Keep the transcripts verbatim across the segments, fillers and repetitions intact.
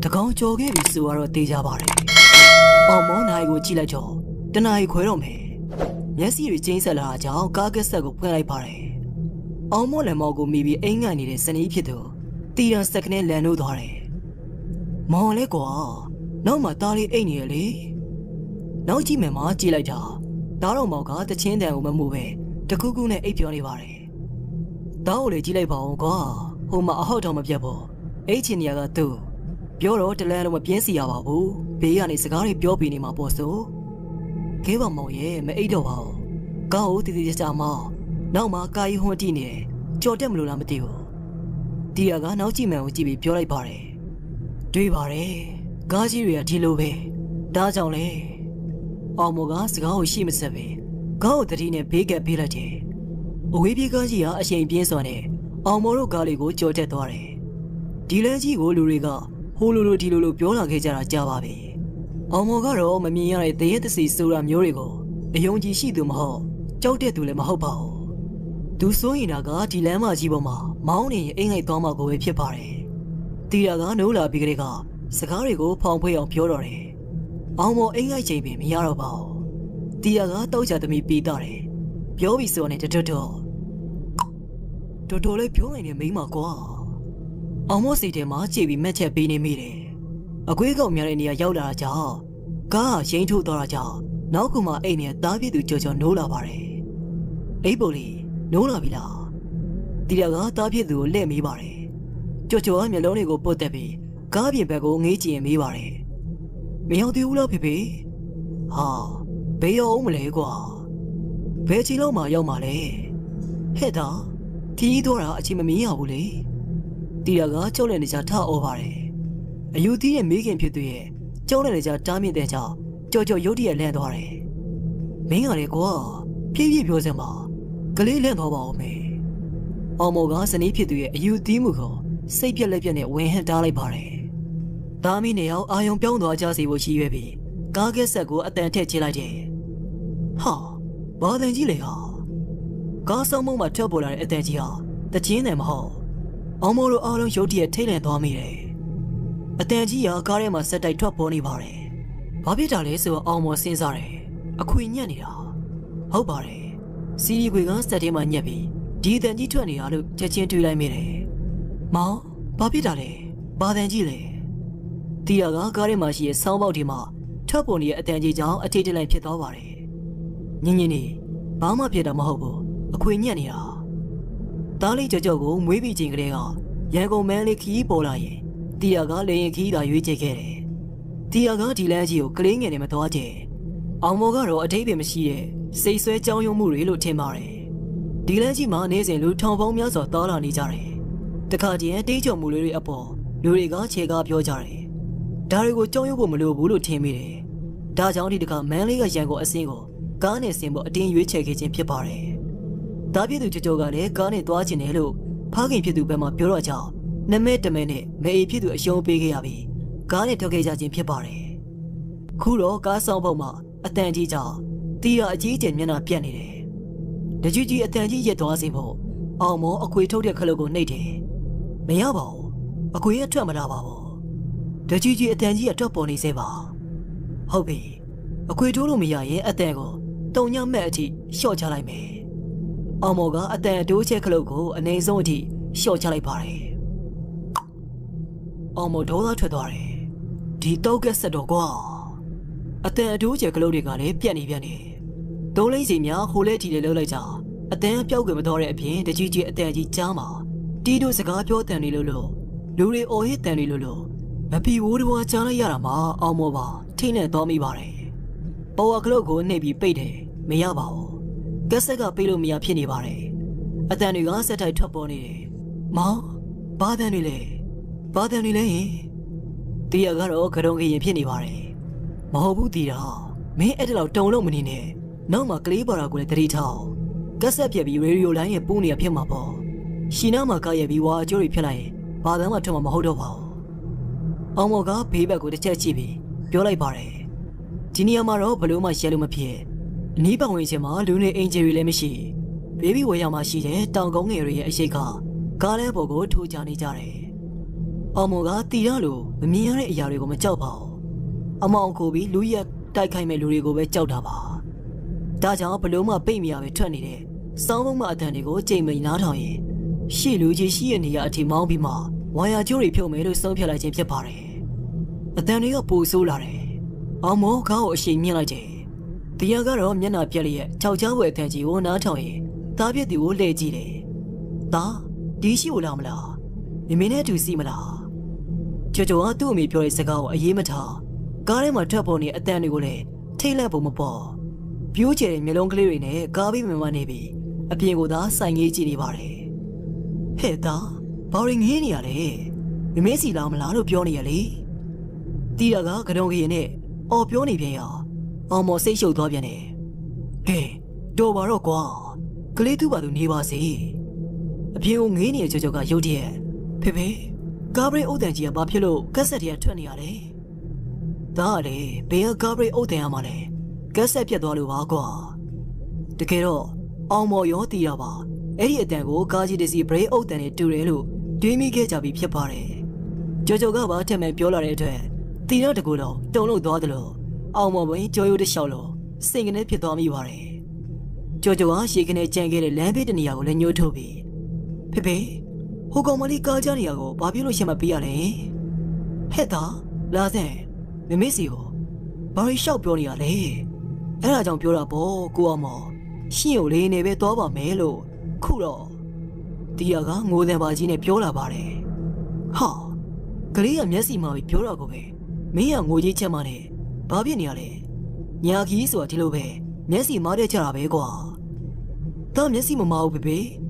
Takau coge bisu aro teja bare. Omo nai go chila jo, tenai koero me. Nyasi ri chain sala jao kagesa go pnai bare. Omo le mo go mibi enga ni de sani phito. Tiran sakne lanu dhare. Mo le ko, no ma tali ai ni le. No ji me ma chila ja. Taro mo ga ta chin dan go ma mu be. Taku ku ne ai pyo ni bare. Tao le ji lai ba ko, ho ma a hot taw ma pyat bo. Ai chin ya ga tu. Bioro telan ma pyin si ya ba bu. Be ya ni saga ri pyo pi ni ma po so. Ke ba mo ye ma ai daw ba. Ka ho ti ti cha ma. Naw ma ka yi hon ti ni de. Chaw tat ma lo la ma ti bo. Ti ya ga naw chi man ko chi pi pyo lai ba de. Dwi ba de. Ka chi ri ya di lo be. Da chaw le. Aw mo ga saga ho shi ma sat be. Ka ho tati ne be kat be lai de. Owe pi ka chi ya a chain pyin saw ne. Aw mo ro ka li ko chaw tat twa de. Di lan chi ko lu ri ga Hululu dilulu piola kejara jawabi. Omogaro memiara teetsi sura miorigo. Yongji shidumho. Jote tule mahopao. Tusoinaga dilema jiboma. Mauni ingai tomago pipare. Tiraga nula bigrega. Sakarigo pompeon piorore. Omo ingai jabi miarobao. Tiraga toja to me pitare. Piovi sonet toto. Totole pioin mima goa. Almost it much if we met a beanie meeting. A quick of Mirania Yoda Jaw. Car, Jane to Doraja. Nakuma any a David to Jojo Nola Barre. Aboli, Nola Villa. Diaga David to let me barre. Jojo Amelonigo Potabi. Gabi Bago Nichi and me barre. Meo de Ula Pipi? Ah, Bayo Omlegua. Vechiloma Yomale. Heta, Tidora Chimamia Uli. Tiaga Cholen is a ta over. A U D and Megan Putu, Cholen is a Tami Deja, Jojo Yodi and Landore. Mingarego, P. Bosema, Galilean Hobo me. Omogas and Epitu, a U D Mugo, Sapia Lepian, Wayne Dali Barre. Tami Neo, I am Pondo Jazzy Washi, Gagesago at the Techilaje. Ha, Baden Gileha. Gasamoma Tubular at the Gia, the G N M Hall. Omoro Alan Yodi a tail and Tommy. A Tangia Garema set a top pony barre. Babitalis were almost sinsare. A queen yanida. How barre? Sidi Guigan Statima Nyabi. Did the Nitoni are Chechen to Lamire. Ma, Babitale, Badangile. Tiaga Garema she is some outima. Toponi a Tangija a tail and Pietavare. Ninini, Bama Pieta Mahobo, a queen yanida. Tali Jago, maybe Jingrega, Yago Maliki Polae, Tiaga Lenki da Yuikere, Tiaga Tilagio, Kling and Matoje, Amogaro, a Tabi Machie, Say Sue Joyo Murilo Temare, Dilagi Manes and Luton Vomias of Dala Nijare, the Cardia Tejo Muluri Apo, Luriga Chega Piojare, Darigo Joyo Mulu Bulu Temire, Dajandica Maliga Jango a single, Garnet symbol a thing you check it in Pipare. Tapi tu cucoga le kane tua cinelu, pagi pitu bema pura jauh, nemet temene mei pitu siung pegi abi, kane toke jajin pipare. Kuro kasang boma atenji jauh, tiada cijen mana pianire. Dejuji atenji je tua sibo, almo aku itu dia keluarga nede, meyabau, aku ia cuma dabau. Dejuji atenji ada poni siba, hobi, aku itu lu meyai atengo, tanya meci syocalai me. Amoga at the Duce Clogo and Azoti, Shochalai Pare. Amodola Tadore. Dito Gasadogua. At the Duce Clodigani, Piani Viani. Dolezimia, who let the Lolaja. At the Piogamadore appeared the Gigi at the Jama. Dido Sagapo Tanilulo. Luri Ohi Tanilulo. Mapi Urua Chana Yarama, Amova, Tina Tommy Bare. Poa Clogo, Nebi Pede, Meyabao. Gasaga Pilo Mia Pini Barre. Athanuga set I top on it. Ma, Badanile. Badanile. Tiagaro Karongi Pini Barre. Mahobu Tira. May Edel Tolomine. No Maclebara Guletrita. Gasapia be radio line a pony a pimapo. Shinama Kaya be wa jury pilai. Badama to Mahodova. Amoga payback with the Chachibi. Piolai Barre. Tiniamaro Paloma Shalumapie. Niba Winchema, Lune Angel Lemishi. Baby Wayamashi, Tangong area, Ashika. Kale Bogo to Johnny Jare. 阿毛噶提拉路，米样嘞亚瑞个么招跑，阿毛可比路亚带开咪路里个么招他吧。大家阿不罗嘛背面阿咪穿哩嘞，上风嘛谈哩个正面拿汤耶，西路就西人哩阿提毛皮嘛，万亚九里票咪都上票来钱票扒嘞，阿谈哩个不收啦嘞，阿毛噶我先面来钱，第二个罗面拿票哩，悄悄话谈起我拿汤耶，特别对我累积嘞，打。 第四我来不了，你明天就死不了。这就俺都没表的时候，也没他。家里嘛，这帮人带你过来，太难不么包。表姐没啷个来呢，家里没往那边，啊，别个打三年级的吧嘞。嘿，打，包人黑你啊嘞，你没事啦，么拉路表你啊嘞。第二个可能个人呢，我表那边呀，俺莫谁手多边呢。嘿，多把肉瓜，格里都把都你把谁？ 别我眼里就这个有点，佩佩，家里有点钱把皮肉干啥的穿你啊嘞？当然，别个家里有点嘛嘞，干啥别多了话过。这个咯，俺们要提了吧？哎呀，但我家里的是别有点的丢人了，对面给家里批判嘞。这这个把他们表了来着，提了这个了，动了多的了，俺们们就有的笑了，谁给你批多米话嘞？这这个谁给你讲给你两百的尼亚个来牛头皮？ 佩佩，我讲嘛，你家家里阿个把皮肉先嘛皮阿嘞，嘿哒，拉生，你没事哦，把伊少表你阿嘞，俺阿将表阿婆过阿毛，先有嘞那边多把买喽，苦喽，第二个我在把钱呢表阿爸嘞，哈，格里阿没事嘛，表阿个呗，没阿我就吃嘛嘞，把皮你阿嘞，伢去说听喽呗，没事嘛得吃阿呗个，但没事嘛冇佩佩。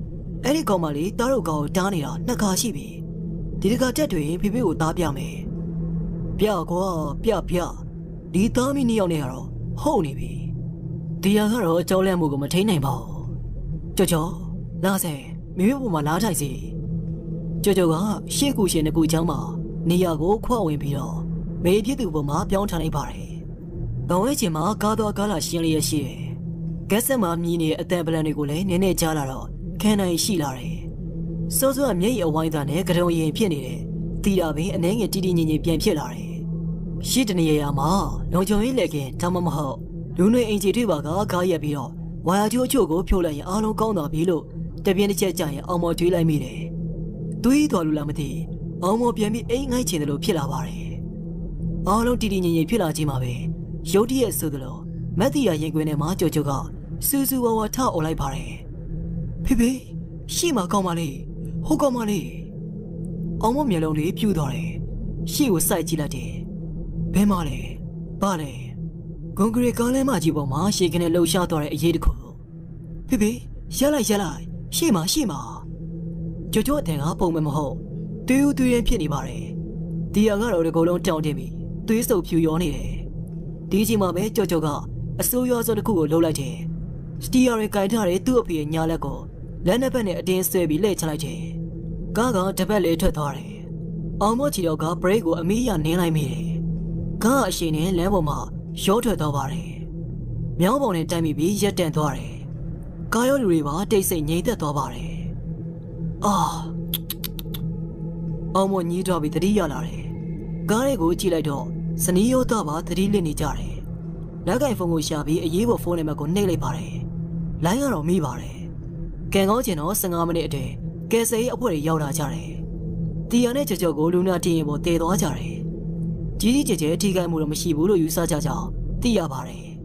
哎，你讲嘛哩？大路高站哩啦，那卡西呗。这个这对皮皮有打表没？表哥表表，你大米你要哪样？好你呗。第二个罗教练木个么太难跑。这叫哪些？没有我们哪台子？这叫个先古先的古讲嘛，你阿个跨文皮了，每天都不嘛表唱一把嘞。刚为什么搞到搞了心里也是？干什么米呢？带不来那个嘞，奶奶家来了。 看那戏啦嘞，少说没有玩的呢，各种影片嘞，对呀呗，那个弟弟年年变漂亮嘞，现在呢也嘛，农村人来看他们么好，有那人家对吧？个搞也比了，我也就做个漂亮人，阿龙搞那比了，这边的家长也阿毛对来没嘞，对多路那么的，阿毛偏偏爱爱钱的路偏拉巴嘞，阿龙弟弟年年偏拉起嘛呗，小弟也受得了，没得呀人管的嘛，就就个，叔叔娃娃他我来巴嘞。 佩佩，是嘛讲嘛哩，好讲嘛哩。俺们面量哩飘到嘞，是有赛季了的。别嘛嘞，罢嘞。刚过来刚来嘛，就把马先给那楼下到嘞一的苦。佩佩，下来下来，是嘛是嘛。就叫等下碰面么好，队友队员骗你罢嘞。第二个老的高冷长得美，对手飘摇呢。第几嘛呗，就叫个手摇做的苦老来着。 第二位该他的肚皮捏了个，两那边的电视被勒出来着。刚刚这边勒出他的，俺们去了个别个没样奶奶面的，刚些年来我嘛小出他吧的，苗帮的对面比也真多的，刚有瑞吧这些年的多吧的。啊，俺们你这边的也来了，刚那个起来着，是你要他吧，他的领你家的，那个风我下边也不放那么个奶奶吧的。 来个罗米吧嘞，刚刚见到生阿们那对，该谁也不会要他家嘞。第二呢，就叫个露娜天不带到家嘞。姐姐姐姐，这个木那么西部路有啥家家？第二吧嘞，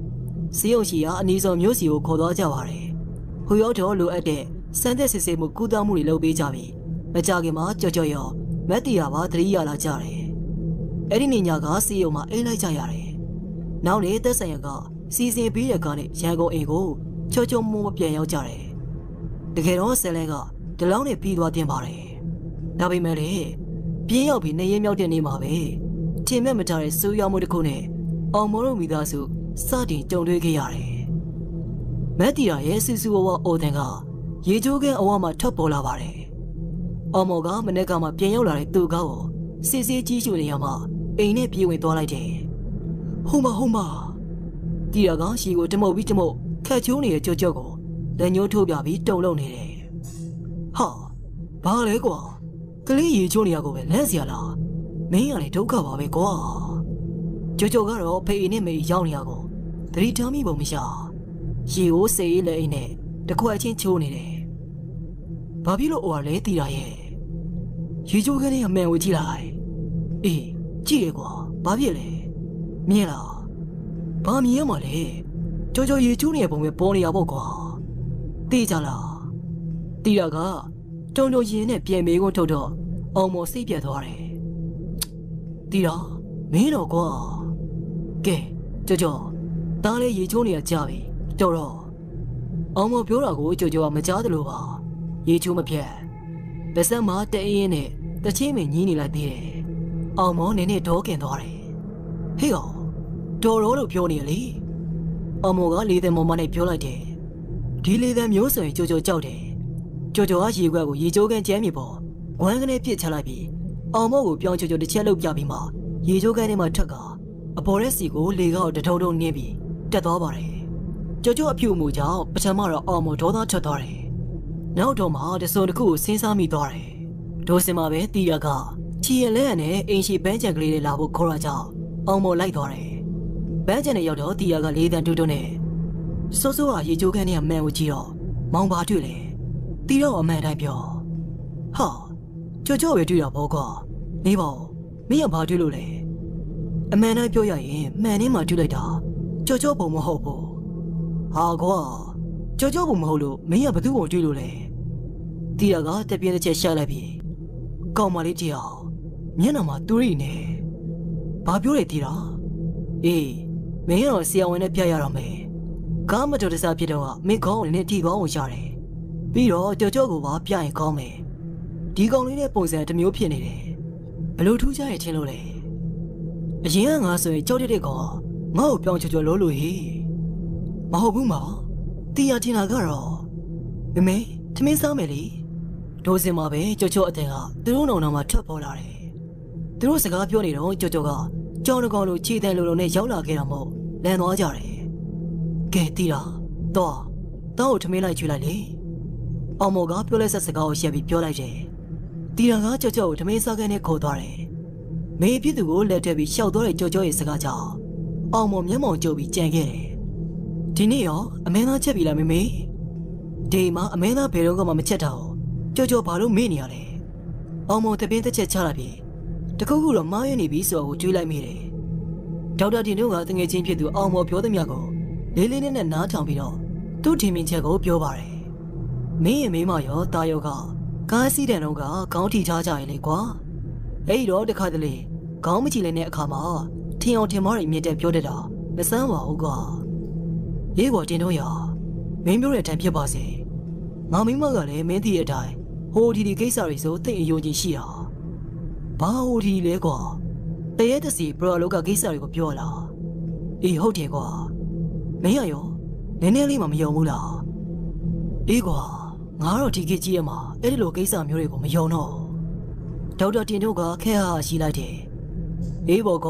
西洋西亚你说没有西部可到家吧嘞？后要找路一带，现在是西部古达木的路边家呗。没家个嘛，就叫要没第二吧，第二来家嘞。哎，你人家个西洋嘛，哎来家呀嘞。然后呢，第三个西西边那个呢，像个一个。 悄悄摸摸变要家嘞，这个老三那个，这老的皮多点吧嘞，那边没嘞，变要比那些苗点的麻呗。前面没家嘞，手要摸的苦呢，俺毛肉没得手，啥点针对个呀嘞。没地啊，也是说我我那个，也就跟我们差不了吧嘞。俺毛个没那个嘛变要来多个哦，细细技术的呀嘛，人呢比我多来点。好嘛好嘛，第二个是我这么为这么。 看球呢，就这个，人牛头表皮中了你嘞。好，把那个，这里有球呢，各位认识了，没让你都搞吧呗过。就就搞了，陪你没要你啊个，但你这米不没下，是我谁来呢？得快钱求你嘞，把皮罗我来提来耶，是就跟你也没问题来。咦，这个把皮嘞，没了，把米也没嘞，就就也求你不没帮你也不过，对着了，第二个，张张爷呢变美工瞅瞅。 奥莫西别多嘞，对呀，没老过。给，舅舅，当年叶秋你也嫁呗，舅舅。奥莫表老哥舅舅我们家的路吧，叶秋没骗。别生妈带烟呢，到前面你你来对嘞。奥莫奶奶多见多嘞，嘿哟，多老了表你哩。奥莫家里的妈妈呢表来的，地里的苗水舅舅教的，舅舅还习惯过叶秋跟姐妹不？ 我跟你别扯来比，阿妈我表舅舅的钱都不要比嘛，也就跟你们这个，不然是我另外的偷偷捏比，这多吧嘞？舅舅表母家不是马上阿妈找他吃多嘞，然后他妈的说的苦身上没多嘞，都是马别第二个，前两年因是搬家过来的老婆哭了叫，阿妈来多嘞，搬家的要到第二个离得周周呢，所以说也就跟你们没有记了，忙吧对嘞，第二我买代表，好。 就叫我对了，包括你包没有跑对路嘞。买那表演，买你妈对来的，就叫不么好不？阿哥，就叫不么好路，没有不对我对路嘞。第二个这边的车下来比，搞嘛的车，你那么对呢？把表来提了，咦，没有谁问那表演了没？干嘛就是啥别的话，没搞你那提高我下来，比如就叫我把表演搞没？ 地缸里的螃蟹都没有骗你嘞，老土家也听了嘞。人家说交的这个，我表舅舅老路黑，马后不马，第二天那个了，没，他没上没哩，都是马呗，舅舅等啊，都弄那么吃饱了嘞，都是个表里头舅舅个，叫那个路七天路路那小拉给他们来拿家嘞，给对了，到，到他没来去了嘞，阿毛个表来是是个下边表来着。 第二个，舅舅他们三个人哭多嘞，没别的我来这边小多嘞，舅舅也是个家，阿妈面貌就比见个嘞。今天哟，阿妹那这边来妹妹，对嘛？阿妹那别人个妈妈接到，舅舅跑路没你嘞，阿妈这边在接车那边，这个我老妈也那边说我追来没嘞。找到今天个等个钱别都阿妈表的面个，来来来来拿账别了，都前面车个表吧嘞，没也没嘛哟，大有个。 ကားစီးတဲ့တော့ကကောင်းထီချားကြရင်လေကွာအဲ့တော့တခါတလေကောင်းမကြည့်လဲတဲ့အခါမှာထင်အောင်ထင်မှားတွေမြင်တဲ့ပြောတဲ့တာမစမ်းပါဘူးကွာရေးပေါ်တင်တော့ရမင်းပြောတဲ့အတိုင်းဖြစ်ပါစေငါမိမကလည်းမင်းသိတဲ့အတိုင်းဟိုဒီဒီကိစ္စတွေဆိုသိအယုံကြည်ရှိတာဘာဟိုဒီလဲကွာတရေတစီပရောလောကကိစ္စတွေကိုပြောလာအေးဟုတ်တယ်ကွာမင်းရရောနည်းနည်းလေးမှမယုံဘူးလားအေးကွာ ငါတို့ဒီကိကြီးရမှာအဲ့ဒီလိုကိစ္စမျိုးတွေကိုမယုံတော့ဒေါက်တာတင်တို့ကခဲဟာရှိလိုက်တယ်အေးဘောက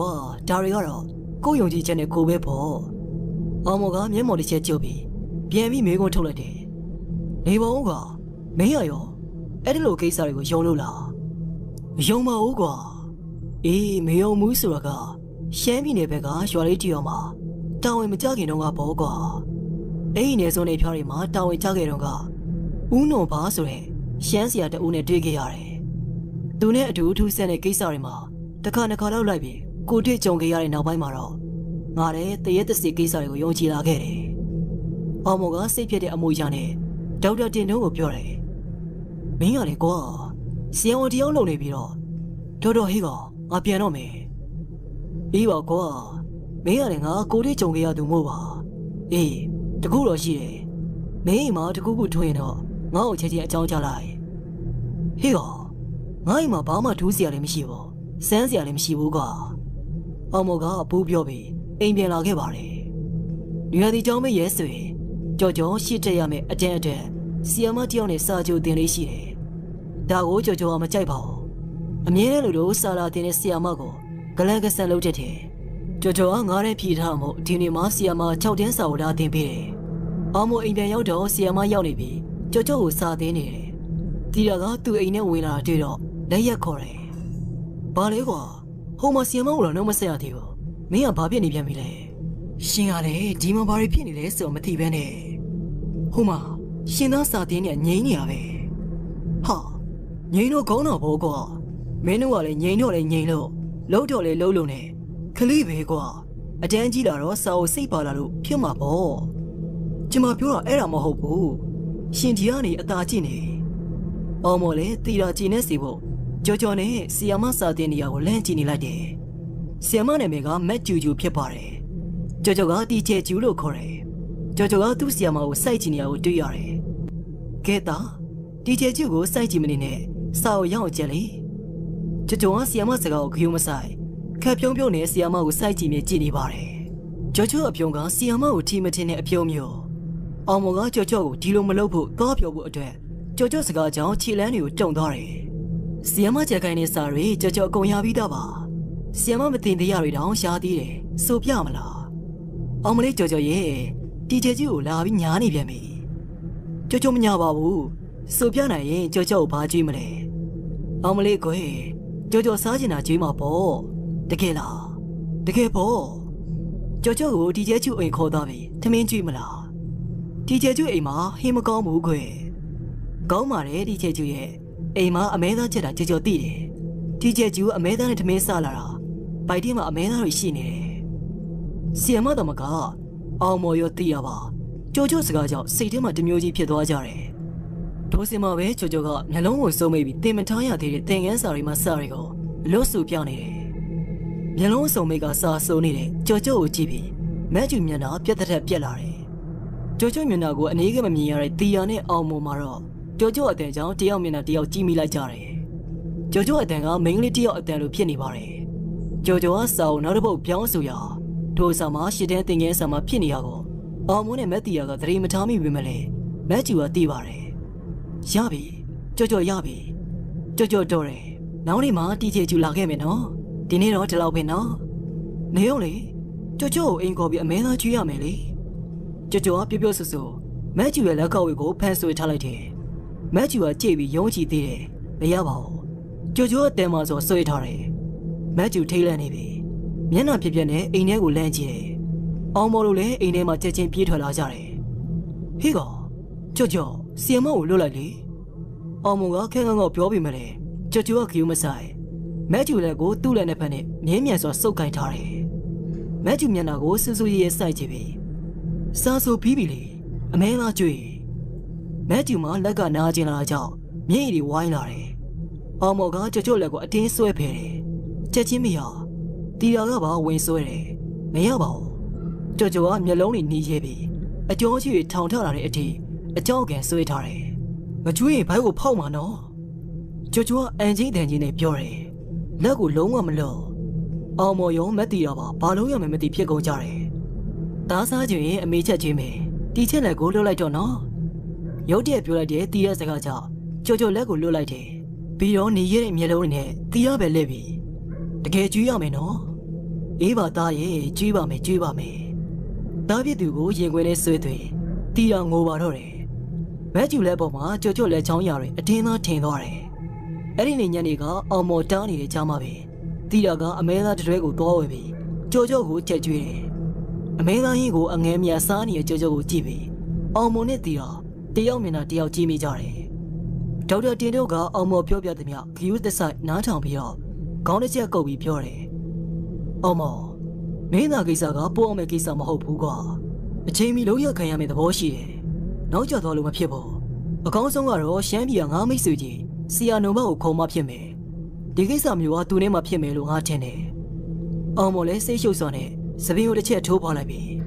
ဒါတွေကတော့ကိုယုံကြည်ချက်နဲ့ကိုပဲပေါ့အောင်မောကမျက်မှောက်တစ်ချက်ကျုပ်ပြီးပြန်ပြီးမေးခွန်းထုတ်လိုက်တယ်နေပါဦးကမင်းရရောအဲ့ဒီလိုကိစ္စတွေကိုယုံလို့လားမယုံပါဘူးကွာအေးမယုံဘူးဆိုတာကရှမ်းပြည်နယ်ဘက်ကရွာလေးတီအောင်မှာတာဝန်မကြခင်တော့ကပေါ့ကွာအဲ့ဒီနယ်စုံနေဖျားတွေမှာတာဝန်ကြခဲ့တော့က ဦးနော်ပါဆိုတဲ့ရှမ်းစရာတအုပ်နဲ့တွေ့ခဲ့ရတယ်။သူနဲ့အတူအထူးဆက်တဲ့ကိစ္စတွေမှာတစ်ခါတစ်ခါလောက်လိုက်ပြီးကိုတွေ့ကြုံခဲ့ရတဲ့နောက်ပိုင်းမှာတော့ငါလည်းတရက်တစီကိစ္စတွေကိုယုံကြည်လာခဲ့တယ်။အောင်မောကစိတ်ပြည့်တဲ့အမွေရနဲ့ဒေါက်တာတင်တို့ကိုပြောတယ်။မင်းကလေကွာဆရာဝန်တယောက်လုံနေပြီးတော့တော်တော်ဟေးကငါပြန်တော့မယ်။အေးပါကွာမင်းကလေငါကိုတွေ့ကြုံခဲ့ရသူမို့ပါ။အေးတကူတော့ရှိတယ်။မင်းအိမ်မှာတကူကူထွင်ရင်တော့ ငါ့ကိုချက်ချင်းအကြောင်းကြားလိုက်။ဟေ့ကောငါ့အိမ်မှာဘာမှထူးစရာလည်းမရှိဘူး။စမ်းစရာလည်းမရှိဘူးကွာ။အောင်မော်ကပိုးပြောပြီးအိမ်ပြန်လာခဲ့ပါလေ။နေရာဒီကြောင်းမရဲဆိုရင်ကြော်ကြော်ရှစ်တက်ရမယ်အတန်အတန်ဆီယမတယောက်နဲ့စာချုပ်တင်လေးရှိတယ်။ဒါကိုကြော်ကြော်ကမကြိုက်ပါဘူး။အမြဲတမ်းလိုလိုစာလာတင်တဲ့ဆီယမကိုဂလန်ကဆန်လုပ်တတ်တယ်။ကြော်ကြော်ကငါနဲ့ဖြီးထားမို့ဒီနေ့မှဆီယမ၆တန်းစာဝလာတင်ပေးတယ်။အောင်မော်အိမ်ပြန်ရောက်တော့ဆီယမရောက်နေပြီ။ ကြော်ကြော်ကိုစာသေးနေတယ်။ဒီတော့ကသူ့အိမ်နဲ့ဝင်လာတွေ့တော့လက်ရက်ခေါ်တယ်။ဘာလဲကွာ后妈先忙我了，那么谁要听？没有把别人骗回来。现在嘞，他们把人骗回来是我们这边的。后妈，现在啥点呢？年年呗。好，年老高老不过，没弄我嘞年老嘞年老，老掉嘞老老呢，可累不过。阿张记了罗少谁把了路骗嘛不？这么表了爱了么好不？现在呢，大几呢？阿妈嘞，对了几呢是不？ Jojoane siapa sahaja ni aku lencini lagi. Siapa ni mereka macam-macam pelbagai. Jojoga di ceculu kore. Jojoga tu siapa aku sahaja ni aku tujar. Kita di ceculu sahaja ni sao yang jeli. Jojoga siapa sahaja aku cuma say. Kepion-pion ni siapa aku sahaja ni jeli barai. Jojoga pion-pion siapa aku tiada ni pion-pion. Amoga jojoga di luar meluput kau pion-pion tu. Jojoga sahaja jauh cilen itu jangdari. Siapa cakap ini sari jauh kau yang bida bah? Siapa betin dia orang syadi le, supaya malah. Amale jauh ye, di jauh lah biar ni biar me. Jauh punya babu, supaya naye jauh baju male. Amale kau jauh saja nak cuma po, dekela, dekepo. Jauh di jauh ini kau dah bi, temen cuma lah. Di jauh ini mah hima kau mukwe, kau male di jauh ye. Ema ameda cerita jauh tiri, tiri jauh ameda ni temen salah, bayi mah ameda risih ni. Siapa dah makan, awam yo tiri apa, jauh segala jauh setiap macam muzik piatu ajar ni. Dosa mah weh jauh jauh, nyalong usah mebi temen tanya tiri tengen sari mah sari ko, losu pian ni. Nyalong usah mega sah soni ni, jauh jauh ujibi, macam mana piatu piala ni. Jauh mana ko ni kemana ni tiri ni awam mara. Jojo ada yang dia mina dia cimi lajari. Jojo ada yang mengli dia ada lu piani bari. Jojo asal naruh piang suya. Dua sama sedang tinggal sama piani aku. Amun yang mati aku dari matami bimele. Macam apa dia bari? Yabi, Jojo yabi, Jojo dore. Nauni mah dia jual lagi mana? Di ni orang jual mana? Neoli, Jojo engkau bi amena jual meli. Jojo apa biar susu? Macam apa kau ikut pensu terliti? Macam apa cewek yang ciri, beliau, jauh teman so seorang, macam telan ini, mana pilihan ini aku lanci, awal mulai ini macam cempiru lajar, hingga jauh siapa ulu lagi, awal kita kena pergi mana, jauh aku masai, macam aku tulen apa ni, ni macam so sukan tari, macam mana aku susu ye saya ciri, susu pibili, mana cuy. Macam mana laga najis najau, mieri wainari. Amoga jauh lagu atin suai pere. Jadi miao, tiada apa wain suai. Miao bau, jauh am nyalong ni jebi. Jauh cuy thang thang lari ati, jauh gan suai thari. Cuy bayu pau mano. Jauh anjing anjing ni piore. Lagu long am lo. Amoyong mati apa, baluang mati piaga jari. Tasa cuy macam cuy me. Tiada lagu lelai jono. Yo dia pula dia tiada segaja, jauh lagu lelai dia. Biar ni ye melalui ni tiada belebi. Dekat jual mana? Iba taye jual me jual me. Tapi dulu yang kau ni suatu tiada ngobar orang. Macam lepas mana jauh lecang yang ada tena tena orang. Hari ni ni kah amau tani le cama be. Tiada kah amela terlalu tua be. Jauh kau cajui. Amela ini kau angem ya sani jauh kau cibi. Amau ni tiada. Tiada mana tiada cimi jari. Jauh dia juga amau piu piu demi aku tersai nanti piu. Kau ni siapa kau piu le? Amau, mana kisah kau buang kisah mahu buka. Cimi loya kaya mana bosi. Nampak dah lama piu. Kau sungguh roh siapa yang kami suji. Siapa nama aku kau piu me. Tiga samyu aku ni piu me lu hati ne. Amau le sejauh sana sebelum dia cuba lagi.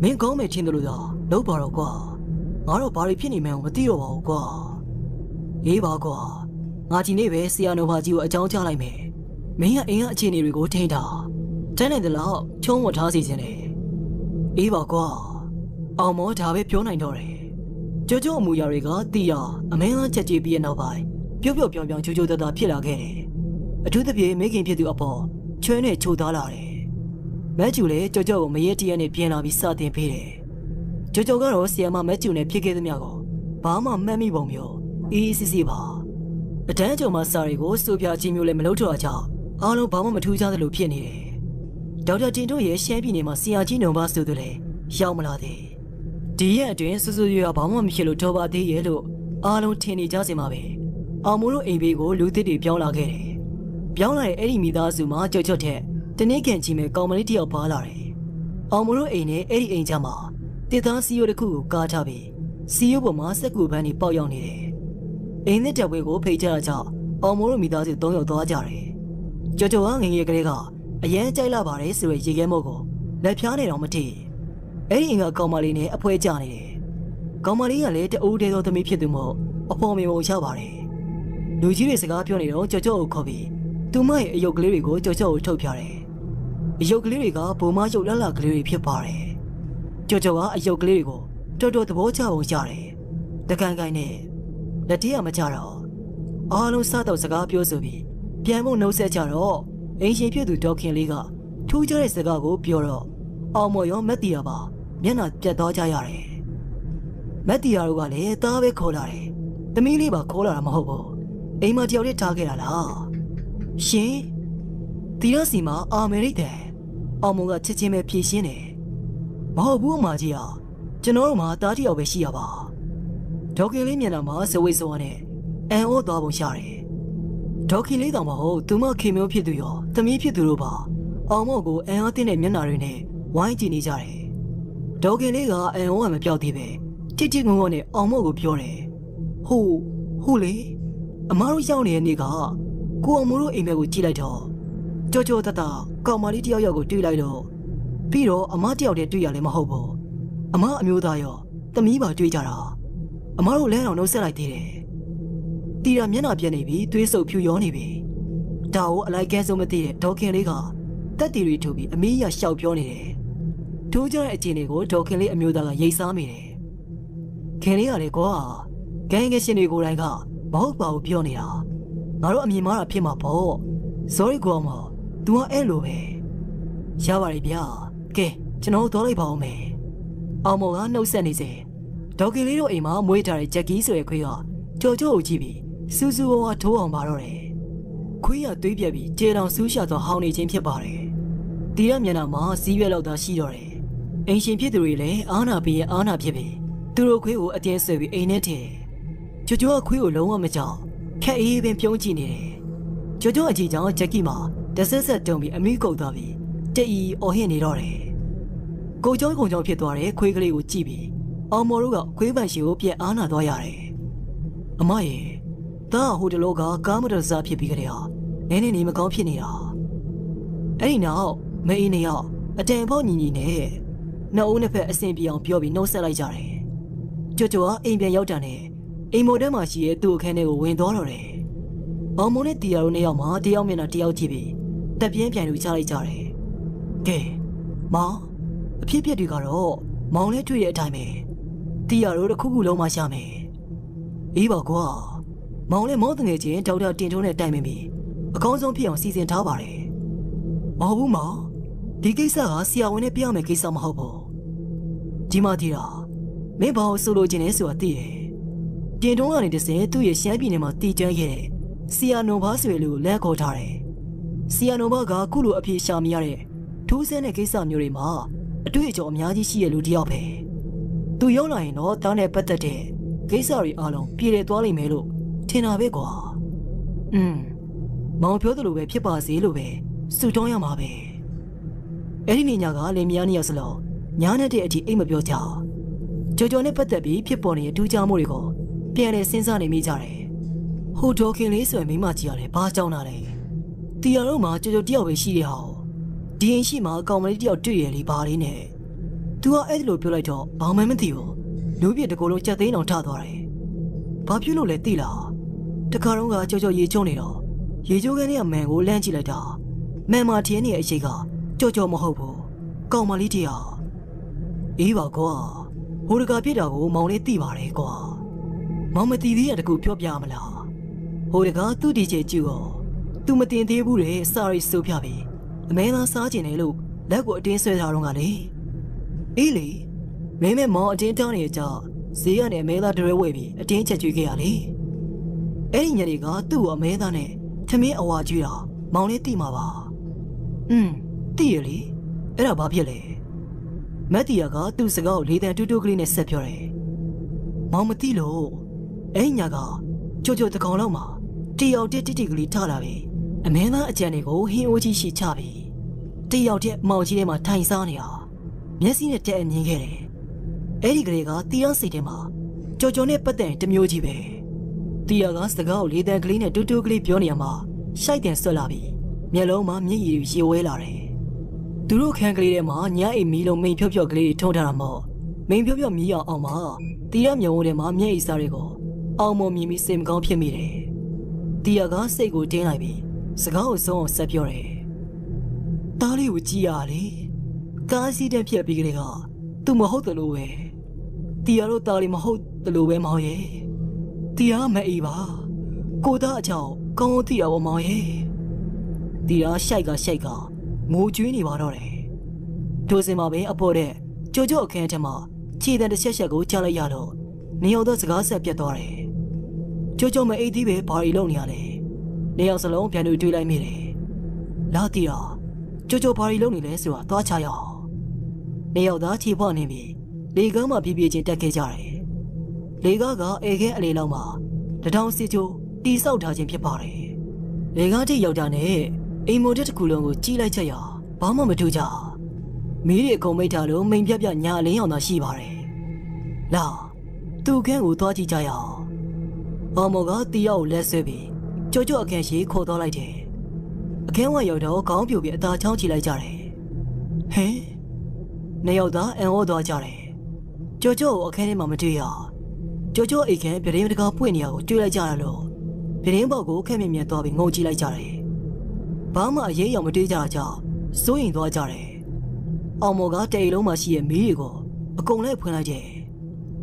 Mana kau me cinta lu dah lupa aku. Aku balik pini memang betul aku. Ini aku, aku ni biasa nak baju jauh jauh lagi me. Mereka ingat cini ribu tiada. Jangan terlalu cuma cari sini. Ini aku, aku mahu cari pion yang dore. Jauh muda ribu tiada, mereka jadi pion apa? Pion pion pion pion jauh dah dah pion lagi. Jauh dah pion makin pion apa? Cina jauh dah lari. Macam le jauh mereka tiada pion apa bisa tempi. Jauh kalau siapa macam ni pergi demi aku, bapa mami bungyo, ini siapa? Tengok macam sari aku supaya cimule melucu aja, အားလုံးဘာမှမထူးခြားသလိုဖြစ်နေတယ်။ဒေါက်တာတင်တို့ရဲ့ရှမ်းပြည်နယ်မှာဆရာကြီးနှုံပါဆိုသူလည်းရောက်မလာသေး။ဒီရက်အတွင်းဆူဆူရွာဘာမှမဖြစ်လို့ထောပါသေးရဲ့လို့အားလုံးထင်နေကြစင်ပါပဲ။အောင်မိုးတို့အိမ်ဘေးကိုလူသစ်တွေပြောင်းလာခဲ့တယ်။ပြောင်းလာတဲ့အဲ့ဒီမိသားစုမှာကြောက်ကြောက်တဲ့တနေ့ကန်ကြီးမဲ့ကောင်မလေးတစ်ယောက်ပါလာတယ်။အောင်မိုးတို့အိမ်နဲ့အဲ့ဒီအိမ်ချမ်းမှာတစ်သားစီယိုတစ်ခုကိုကားထားပြီးစီယိုပေါ်မှာစက်ကူပန်းတွေပေါက်ရောက်နေတယ်။အိမ်သစ်တပ်ဝဲကိုဖိတ်ကြတာကြောင့်အောင်မိုးတို့မိသားစုသုံးယောက်သွားကြတယ်။ကျော်ကျော်ကငငယ်ကလေးကအရန်ကြိုက်လာပါတယ်ဆိုရရေခဲမို့ကိုလက်ဖြားနေတော့မထီအဲ့ဒီအိမ်ကကောင်မလေးနဲ့အဖွဲကြနေတယ်။ကောင်မလေးကလည်းတအိုးတဲသောသမီးဖြစ်သူမို့အဖော်မေပုံရပါတယ်။လူကြီးတွေစကားပြောနေတော့ကျော်ကျော်ကိုခေါ်ပြီးသူမရဲ့အယုတ်ကလေးတွေကိုကျော်ကျော်ကိုထုတ်ပြတယ်။အယုတ်ကလေးတွေကဘုံမယုတ်လှလှကလေးတွေဖြစ်ပါတယ်။ကျော်ကျော်ကအယုတ်ကလေးတွေကိုတော်တော်သဘောကျပုံရတယ်။တကန်ကန်နဲ့လက်ထရမကြတော့အားလုံးစတော့စကားပြောဆိုပြီးပြန်ဖို့နှုတ်ဆက်ကြတော့အင်ရှင်ပြည့်သူဒေါခင်လေးကထူးခြားတဲ့စကားကိုပြောတော့အောင်မော်ရောမက်တီယာပါမျက်နှာပြတ်သွားကြရတယ်။မက်တီယာတို့ကလည်းသားပဲခေါ်လာတယ်။သမီးလေးပါခေါ်လာတာမဟုတ်ဘူး။အိမ်မှာတယောက်တည်းထားခဲ့တာလား။ရှင်တီရစီမှာအာမေရိကန်အောင်မော်ကချစ်ချင်းပဲဖြည့်ရှင်းတယ်။မဟုတ်ဘူးအမကြီးဟာကျွန်တော်တို့မှာသားတယောက်ပဲရှိရပါ။ဒေါခင်လေးမျက်နှာမှာစဝိတ်စောနဲ့အန်အိုးသွားပုံရတယ်။ဒေါခင်လေးတောင်မဟုတ်သူမခင်မျိုးဖြစ်သူရောသမီးဖြစ်သူတို့ပါအောင်မော့ကိုအန်အားတင်းတဲ့မျက်နှာတွေနဲ့ဝိုင်းကြည့်နေကြတယ်။ဒေါခင်လေးကအန်အောင်ကမပြောက်သေးပဲတစ်တစ်ငုံငုံနဲ့အောင်မော့ကိုပြောတယ်။ဟိုဟိုလေအမားတို့ရောက်နေတဲ့နေ့ကကိုအောင်မိုးတို့အိမ်ဘက်ကိုကြည့်လိုက်တော့ကြောကြောတတကောင်မလေးတယောက်ယောက်ကိုတွေ့လိုက်တော့ပြီးတော့အမားတယောက်တည်းတွေ့ရလဲမဟုတ်ဘူး။အမားအမျိုးသားရောသမီးပါတွေ့ကြတာ။အမားတို့လဲအောင်နှုတ်ဆက်လိုက်သေးတယ်။တီရာမျက်နှာပြက်နေပြီးသွေးဆုပ်ဖြူရောနေပြီ။ဒါကိုအလိုက်ကဲဆုံးမသိတဲ့ဒေါခင်လေးကတက်တီတွေထုတ်ပြီးအမေးရရှောက်ပြောနေတယ်။ထိုးကြတဲ့အချင်းတွေကိုဒေါခင်လေးအမျိုးသားကရိတ်စားမိတယ်။ခင်လေးကလည်းကွာဂိုင်းငယ်ရှင်တွေကိုယ်တိုင်ကမဟုတ်ပါဘူးပြောနေတာ။ငါတို့အမြင်မှားတာဖြစ်မှာပေါ့။ Sorry ကွာမ။ तू ကအဲ့လိုပဲ။ရပါပြီဗျာ။ကဲကျွန်တော်သွားလိုက်ပါဦးမယ်။အောင်မော်ကနှုတ်ဆက်နေစေ။ဒေါခင်လေးတို့အိမ်မှာမွေးထားတဲ့ဂျက်ကီဆိုတဲ့ခွေးကကြော်ကြော်ကိုကြည့်ပြီးစူးစူးဝါးဝါးထိုးအောင်ပါတော့တယ်။ခွေးရသွေးပြက်ပြီးကျေတောင်ဆူးရှာသောဟောင်းနေခြင်းဖြစ်ပါတယ်။တီရမျက်နှာမှာစီးရွက်လောက်သာရှိတော့တယ်။အိမ်ရှင်ဖြစ်သူတွေလည်းအာနာပေးရအာနာဖြစ်ပြီးသူတို့ခွေးကိုအတင်းဆွဲပြီးအိမ်ထဲထည့်။ကျော်ကျော်ကခွေးကိုလုံးဝမကြောက်ခက်အေးပင်ပြုံးကြည့်နေတယ်။ကျော်ကျော်အကြီးကြောင်ဂျက်ကီမှာတဆက်ဆက်တုံပြီးအမိကုတ်သွားပြီးတဲ့ဤအော်ဟစ်နေတော့တယ်။ကိုကျော်ကိုကျော်ဖြစ်သွားတဲ့ခွေးကလေးကိုကြည့်ပြီးအောင်မော်တို့ကခွေးပန်ရှင်ကိုပြန်အာနာသွားရတယ်။အမရဲ့ဒါဟိုတလောကကားမတော်စားဖြစ်ပြီးကြတယ်ဟာနင်းနေနေမကောင်းဖြစ်နေတာအဲ့ဒီနောက်မအင်းနေရောက်အတန်ဖို့ညီညီနဲ့နှစ်ဦးနှစ်ဖက်အဆင်ပြေအောင်ပြောပြီးနှုတ်ဆက်လိုက်ကြတယ်ကြွကြွအိမ်ပြန်ရောက်တာနဲ့အိမ်မော်တဲမှာရှိတဲ့သူ့အခန်းထဲကိုဝင်သွားတော့တယ်အောင်မော်နဲ့တီယာတို့နှစ်ယောက်မှာတယောက်မျက်နှာတယောက်ကြည့်ပြီးတပြင်းပြန်လူချလိုက်ကြတယ်ကဲမောင်အဖြစ်အပျက်တွေကတော့မောင်နဲ့တွေ့တဲ့အတိုင်းပဲတီယာတို့တစ်ခုခုလုံးမှရှာမယ်အေးပါကွာမောင်လည်းမောတငယ်ချင်းဒေါက်တာတင်ထိုးနဲ့တိုင်ပင်ပြီးအကောင်းဆုံးဖြစ်အောင်စီစဉ်ထားပါတယ်။မဟုတ်ဘူးမောင်ဒီကိစ္စကဆရာဝန်နဲ့ပြရမယ့်ကိစ္စမဟုတ်ဘူး။ဒီမှဒီတော့မင်းဘာလို့ဆိုလိုချင်လဲဆိုတာသိတယ်။တင်ထိုးကနေတစင်သူ့ရဲ့ရှမ်းပြည်နယ်မှာတည်ကျွမ်းခဲ့တဲ့ဆရာနုံဘာဆွေလူကိုလက်ခေါ်ထားတယ်။ဆရာနုံဘာကခုလိုအပြေရှာမရတဲ့ထူးဆန်းတဲ့ကိစ္စမျိုးတွေမှာအတွေ့အကြုံအများကြီးရှိရလူတစ်ယောက်ပဲ။သူရောက်လာရင်တော့တားနဲ့ပတ်သက်တဲ့ကိစ္စတွေအားလုံးပြေလည်သွားလိမ့်မယ်လို့ထင်တာပဲကွာ။อืมမောင်ပြောသလိုပဲဖြစ်ပါစေလို့ပဲစုတောင်းရမှာပဲ။အဲ့ဒီနေ့ညကလင်မယားနှစ်ယောက်စလုံးညာနဲ့တဲ့အထိအိမ်မပြောကြ။ကြော်ကြော်နဲ့ပတ်သက်ပြီးဖြစ်ပေါ်နေတဲ့ထူးခြားမှုတွေကိုပြန်လဲစဉ်းစားနေမိကြတယ်။ဟိုဒေါခင်လေးဆိုရင်မိမကြီးရတယ်ဘာကြောင့်လဲ။တီယာတို့မှာကြော်ကြော်တယောက်ပဲရှိရဟော။ဒီအိမ်ရှိမှာအကောင်မလေးတယောက်တွေ့ရလေဘာလေးနဲ့။ तू ကအဲ့လိုပြောလိုက်တော့ဘာမှမသိဘူး။လူပြစ်တကူလုံးချက်သိန်းအောင်ထသွားတယ်။ဘာဖြစ်လို့လဲသိလား။တခါတော့ကကြောက်ကြောက်ရေချုံနေတော့ရေချိုးကနေကမန်ကိုလှမ်းကြည့်လိုက်တာမန်မာထင်းနေတဲ့အချိန်ကကြောက်ကြောက်မဟုတ်ဘူးကောင်မလေးတရားအေးပါကွာဟိုတကာပြစ်တာကိုမောင်လေးသိပါတယ်ကွာမောင်မသိသေးရတကူပြောပြမလားဟိုတကာသူ့ဒီချေကျူရောသူမတင်သေးဘူးလေစာရိဆိုးပြပြီအမဲသားစားကျင်တယ်လို့လက်ကိုအတင်းဆွဲထားတော့ကလေအေးလေမင်းမမောင်အတင်းတောင်းနေကြဈေးကနေအမဲသားဒရဲဝဲပြီးအတင်းချက်ကျွေးခဲ့ရလေအဲ့ဒီညတွေကသူ့ကိုအမဲသားနဲ့သမင်းအဝါကျွေးတာ忙里地嘛吧，嗯，地里，伊拉巴皮嘞，没地个都是搞里头土土里那些票嘞，忙么地喽，哎呀个，悄悄的看了嘛，只要这这这个里查了呗，没那见那个很恶心些查呗，只要这毛钱嘛太少了呀，没事呢这年纪嘞，哎这个地上谁的嘛，悄悄呢不等这没有钱呗，地个是搞里头里那土土里票呢嘛。 晒点色拉皮，棉袄嘛，棉衣有些歪拉嘞。走路看个里的嘛，伢一米龙棉飘飘个里长长的毛，棉飘飘米样昂嘛。第二棉袄的嘛，棉衣啥的个，昂毛咪咪什么高偏咪嘞。第二个谁个真来皮，是搞双色飘嘞。哪里有鸡鸭嘞？干些点偏皮个嘞个，都冇好得路喂。第二路哪里冇好得路喂毛耶？第二没伊吧，过大桥。 刚地啊，我妈耶！地啊，晒个晒个，没注意吧？到嘞，就是嘛呗，阿婆嘞，悄悄看着嘛，现在的小小狗家里养了，你要到自家身边多嘞，悄悄嘛，一地呗，把伊弄下嘞，你要是弄偏头追来没嘞，老地啊，悄悄把伊弄来是吧？多吃呀！你要到吃饭那边，你干嘛偏偏进这个家嘞？你个个挨个挨老嘛，这东西就。 地少条件偏薄嘞，人家这要点呢，一毛这只窟窿我挤来吃呀，爸妈没住家，每日搞没条路，每偏偏伢领养那西巴嘞，那都跟我多几家呀，阿毛个地要来水边，悄悄看些扩大来着，看我要到港边边打枪起来家嘞，嘿，你要打俺我多家嘞，悄悄我看你妈妈追呀，悄悄一看别人这个不一样，追来家来喽。 别人把狗看面面多被我追来家嘞，爸妈也要么追家家，所以多家嘞。阿毛个在老马西也没个，公来碰来着，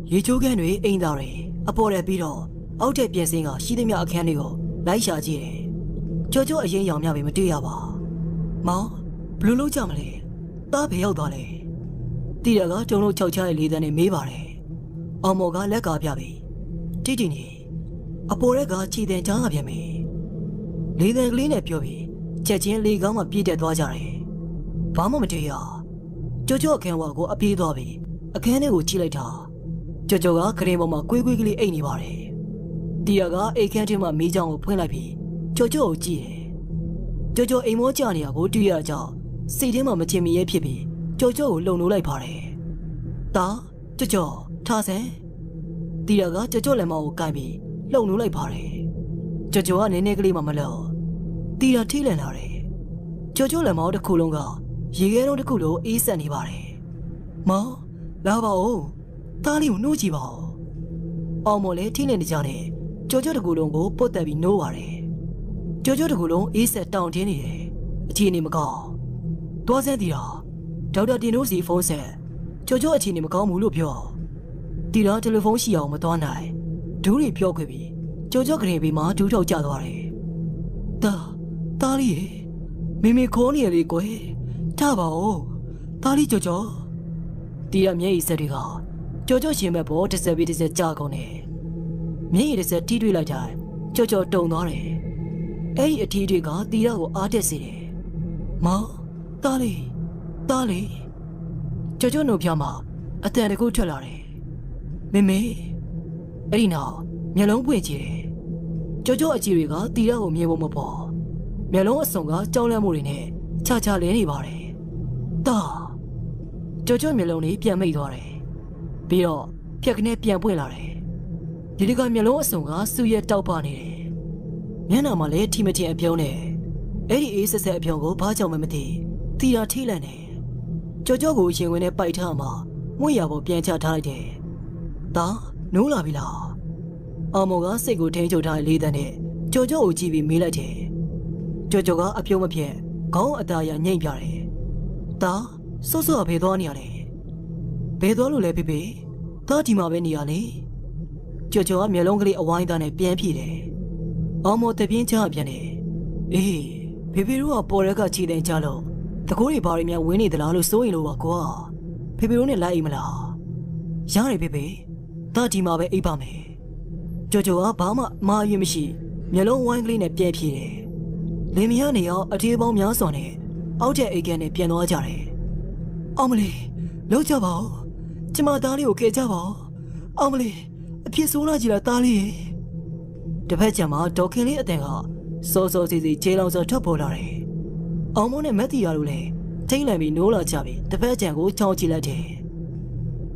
也就看你引导嘞。阿婆来比着，后头变身个西对面看那个来下子嘞，悄悄也要么被么追呀吧。妈，不露露家么嘞，打牌要多嘞。第二个中路悄悄里头呢没吧嘞，阿毛个来个别呗，这几年。 阿婆那个气得张阿偏没，你那个脸也表皮，之前你干嘛皮带多家嘞？爸妈没这样，悄悄看我个阿皮多皮，阿看那个起来他，悄悄个看妈妈乖乖个哩爱你吧嘞。第二个一看这嘛没将我碰来皮，悄悄记嘞，悄悄一毛将你阿个对阿家，谁天嘛没见面也皮皮，悄悄弄弄来怕嘞。打悄悄他噻，第二个悄悄来嘛我改皮。 老奴来怕嘞，悄悄啊，奶奶个里慢慢了，地上天冷了嘞，悄悄来毛的窟窿个，一个人的窟窿一三零八嘞，妈，来吧哦，哪里有奴鸡吧？阿毛嘞天冷的家嘞，悄悄的窟窿个不带比奴娃嘞，悄悄的窟窿一三当天嘞，天你们搞，多少地啊？找到电脑是风扇，悄悄天你们搞木路票，地上这路风是要么多难。 土里飘过去，悄悄跟被马土头夹到嘞。大大力，妹妹可怜的乖，大宝，大力悄悄，第二面一些这个，悄悄前面跑这些比这些加工呢，面一这些梯队来着，悄悄动到嘞。哎，一梯队个第二个阿爹是嘞，妈，大力，大力，悄悄弄票嘛，阿爹的狗出来嘞，妹妹。 哎呀，面龙不会接，悄悄接一个，第二个面我没跑，面龙送个张良木里呢，恰恰连里吧嘞，打，悄悄面龙呢变没多嘞，比如别个呢变不了嘞，第二个面龙送个树叶招牌呢，面那么嘞天没天飘呢，哎哩一时时飘个芭蕉没没地，第二天了呢，悄悄个因为呢摆摊嘛，我也不变恰他来的，打。 努拉比啦，阿毛个谁个天就他离得呢？悄悄有几笔没来着，悄悄个阿飘么偏，刚阿大爷念偏嘞，他叔叔阿陪多年嘞，陪多路来陪陪，他起码陪你阿嘞，悄悄阿面龙个里阿玩的呢偏僻嘞，阿毛这边差偏嘞，诶，陪陪路阿跑来个起点家喽，他过来把里面问你的拉路所以路阿过，陪陪路呢来伊么啦，想来陪陪。 大地马被一把没，这就阿爸妈妈也没事，面龙碗里那偏僻嘞，雷米亚那样阿天帮苗说呢，后天一天呢变哪家嘞？阿姆哩，老家宝，今嘛打理我家家宝，阿姆哩，偏说那几来打理。这排今嘛早起哩一定啊，稍稍细细接两只吃不了嘞。阿姆呢没地下路嘞，天来米挪了家呗，这排今个早起来的，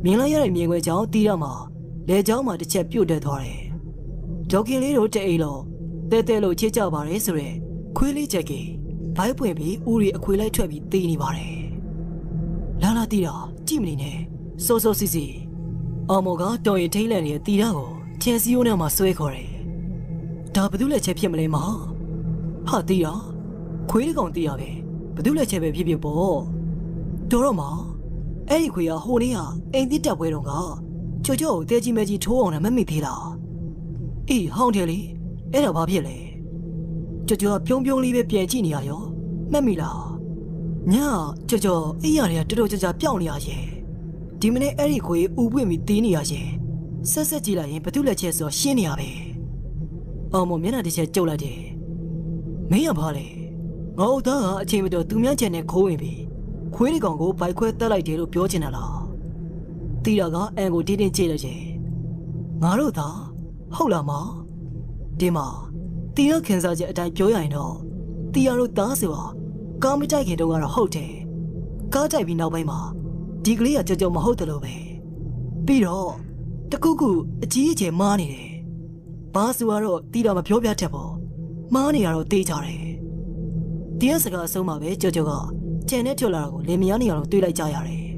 明来也来面个早地了嘛，来早嘛就吃不得多嘞。 Joki liro teilo, tetelo chicha baresre, quilly jackie, pipe webby, uri aquila trebi tini bare. Lala tira, chimney, so so sisi. Amoga toy tailani tirao, chesiona masuecore. Tabadula chepimle ma. Ha tira, quilgon tiabe, padula chepe pipo. Doroma, equia honia, ain't it up weronga. Jojo, deji meji torn a memitila. 咦，好天哩，挨到八片嘞，这叫平平里边边几年哟，没米啦。娘，这叫哎呀嘞，这都叫叫漂亮些。对面嘞二里块五百米地里些，三十几来人不都来介绍新年呗？俺们闽南这些走来的，没人怕嘞。我当下前面到对面前的口味呗，亏你讲我白块得来这都表情了。第二个俺我天天接了些，俺老大。 好了嘛，对嘛？第二看上去在表演着，第二路打死我，刚没在看到我了好的，刚在边那边嘛，这个也就叫么好的了呗。比如，这姑姑姐姐骂你嘞，把手啊罗提到么飘飘贴不，骂你啊罗低下嘞。第二是个手嘛呗，就这个，今天出来了，里面你啊罗对来加下嘞，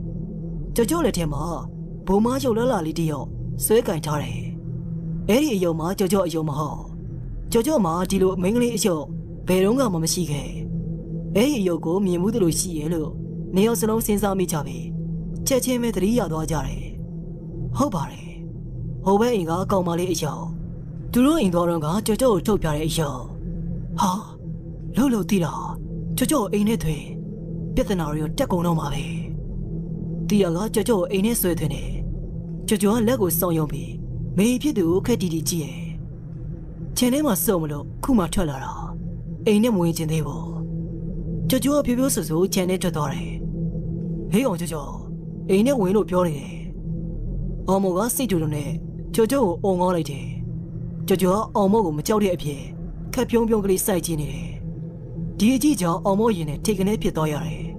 就这了天嘛，不骂就了哪里的哟，谁敢查嘞？ 哎，有嘛就叫有嘛好，就叫嘛记录每个人一笑，白龙啊，我们死开。哎，有个面目的路死人了，你要是弄身上没钱呗，这前面的里也多家嘞，好吧嘞，后边人家搞嘛的一笑，突然人多人家就叫照片的一笑，哈，老老对了，就叫人家推，别在那里有这功劳嘛呗。第二个就叫人家衰退呢，就叫那个商鞅呗。 每批都开滴滴接，前天嘛收不了，库嘛出来了，哎，你没见得不？这就飘飘叔叔前天出到嘞，嘿，我这就，哎，你问路标嘞，阿毛个谁做的呢？这就我我来的，这就阿毛我们教的一批，看飘飘个里赛季呢，第几家阿毛人呢？这个呢别多呀嘞，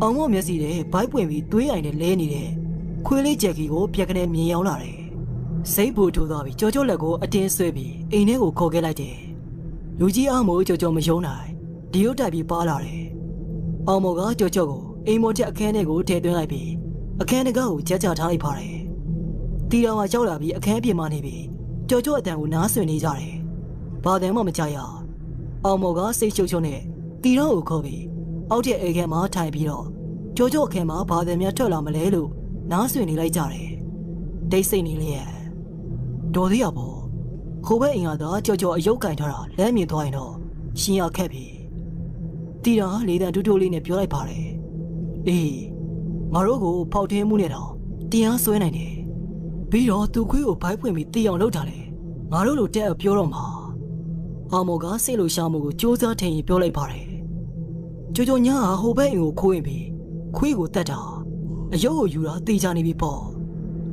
阿毛没事嘞，白不为对岸的来你嘞，亏了这个我别个呢绵羊了嘞。 谁不知道？悄悄来过一点水比，一年我考过来的。如今阿毛悄悄没有来，只有这边扒拉嘞。阿毛个悄悄个，一毛钱看那个抬端来比，看那个我家家厂里扒嘞。第二个小来比，看别忙那边，悄悄但我拿水泥家嘞。把咱们家呀，阿毛个谁悄悄呢？第二个考比，后天二天嘛太皮了，悄悄看嘛把咱们车拉么来路，拿水泥来家嘞，得水泥嘞。 到底要不，后边人家的叫叫有干头了，难免多人了，心要开皮。地上里头土土里呢飘来爬嘞，咦，我如果跑天木里头，地上水来呢，比如都亏我白不没地上老大嘞，我如果在飘了嘛，阿毛个西路项目个就在天一飘来爬嘞，就叫人家后边有亏皮，亏我得着，有个有了地上那边跑，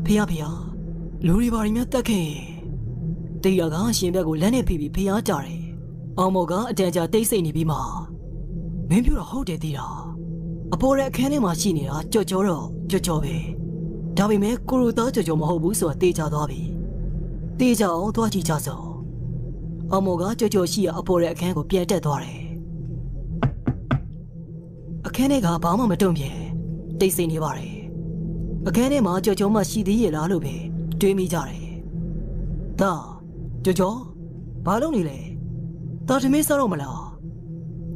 皮呀皮呀。 路里边里面打开，第二个先别个两年皮皮皮养家嘞，阿毛个在家对谁那边嘛，没票了好点的啦，阿婆来看你嘛心里啊，叫叫了叫叫呗，这边面过路到叫叫嘛好不说，对家多呗，对家我多去家走，阿毛个叫叫是阿婆来看个变得多嘞，阿看那个爸妈没正片，对谁那边嘞，阿看那嘛叫叫嘛西的也拉路呗。 追米家嘞，大舅舅，巴龙你嘞，但是没啥弄么了。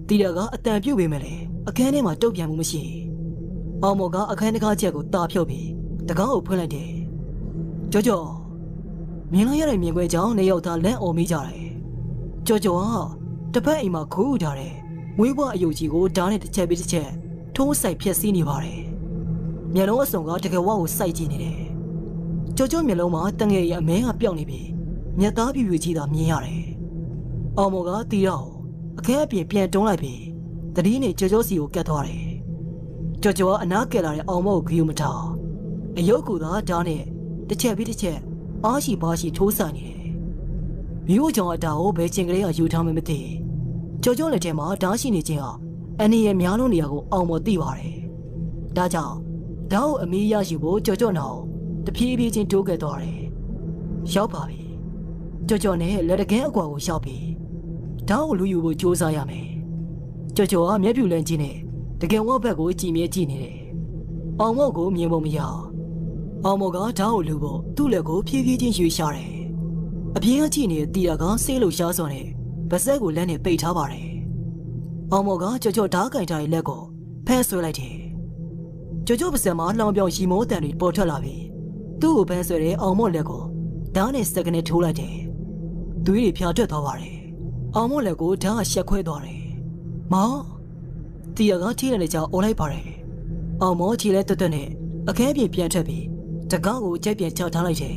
第二个阿单票被买嘞，阿看你嘛照片没洗，阿毛个阿看你个结果大票被，大家我碰来的。舅舅，明天要来面馆讲你要他来我米家嘞。舅舅啊，这边伊嘛苦着嘞，每晚有几个家里的菜被子菜，通晒偏死你吧嘞。明天我送个这个娃我晒进你嘞。 就叫面老妈等下也没阿表那边，伢打比有几大面下嘞。阿毛个对了， အခက်အပြေပြန်တုံးလိုက်ပြီတတိနေကြော်ကြော်စီကိုကတ်သွားတယ်ကြော်ကြော်အနားကယ်လာတဲ့အောင်မော့ကိုဂရုမထားအယုတ်ကူသာဓာတ်နဲ့တစ်ချက်ပြီးတစ်ချက်အားရှိပါရှိထိုးဆန်နေတယ်မြို့ကြောင်အတာကိုဘယ်ချင်းကလေးကယူထားမှမသိကြော်ကြော်လက်ထဲမှာဓာတ်ရှိနေခြင်းဟာအနေရများလုံးနေရာကိုအောင်မော့သိပါတယ်ဒါကြောင့်ဓာတ်ကိုအမေးရရှိဖို့ကြော်ကြော်နော်တဖြည်းဖြည်းချင်းတိုးကက်သွားတယ်ရောက်ပါပြီကြော်ကြော်နဲ့လက်တကဲအကွာကိုရောက်ပြီဓာတ်ကိုလူယူဖို့စူးစမ်းရမယ်ကြော်ကြော်ကမျက်ပြူလန်းကြီးနဲ့တကယ်ဝက်ဘက်ကိုကြည်မြဲကြည့်နေတယ်အောင်မော့ကိုမြင်ဖို့မရအောင်မော့ကဓာတ်ကိုလူဖို့သူ့လက်ကိုဖြည်းဖြည်းချင်းရွေ့ရှာတယ်အပြင်အကြည့်နဲ့တီတာကဆေးလို့ရှားစွာနဲ့ဗစက်ကိုလက်နဲ့ပိတ်ထားပါတယ်အောင်မော့ကကြော်ကြော်ဓာတ်ကင်တာရဲ့လက်ကိုဖမ်းဆွဲလိုက်တယ်ကြော်ကြော်ပစံမှာလောင်ပြောင်ရီမိုးတန်တွေပေါ်ထွက်လာပြီသူ့ကိုဖမ်းဆွဲတဲ့အောင်မော့လက်ကိုဓာတ်နဲ့စက္ကနဲ့ထိုးလိုက်တယ်သွေးတွေဖြာထွက်သွားပါတယ်အောင်မော့လက်ကိုဓာတ်ကရှက်ခွဲသွားတယ်မောင်တီယာကခြေလက်နဲ့ကြောင်အော်လိုက်ပါတယ်အောင်မော့ခြေလက်တွတ်တွတ်နဲ့အခဲပြေပြန်ထွက်ပြီးတကောက်ကိုချက်ပြန်ချောက်ထားလိုက်တယ်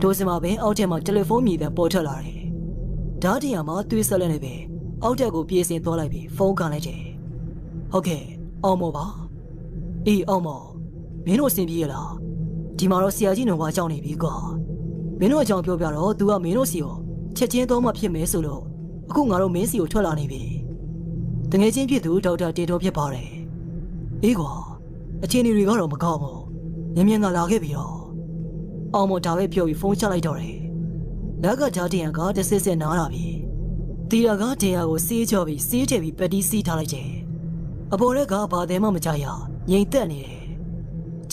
ဒိုးစမှာပဲအောက်ထက်မှာတယ်လီဖုန်းမြည်သံပေါ်ထွက်လာတယ်ဓာတ်တရားမှာသွေးဆက်လက်နဲ့ပဲအောက်ထက်ကိုပြေးဆင်းသွားလိုက်ပြီးဖုန်းခံလိုက်တယ်ဟုတ်ကဲ့အောင်မော့ပါအေးအောင်မော့မင်းတို့အဆင်ပြေလားဒီမှာတော့ဆရာကြီးနှော်ပါကြောင်းနေပြီကွာမင်းတို့အကြောင်းပြောပြတော့ तू ကမင်းတို့စီကိုချက်ချင်းတော့မှဖြစ်မယ်ဆိုလို့အခုငါတို့မင်းစီကိုထွက်လာနေပြီတငယ်ချင်းဖြစ်သူဒေါက်တာတေတော်ဖြစ်ပါတယ်အေးကွာအခြေအနေတွေကတော့မကောင်းဘူးမြင်မြင်သာလာခဲ့ပြီတော့အောင်မော်ဒါပဲပြောပြီးဖုန်းချလိုက်တော့တယ်လက်ကဂျာတင်ယာကတဆစ်ဆစ်နားလာပြီတီရာကတင်ယာကိုစေးချော်ပြီးစေးထည့်ပြီးပတ်တီးစီးထားလိုက်တယ်အပေါ်ရက်ကဘာသည်မှမကြရငြိမ်သက်နေတယ်ခ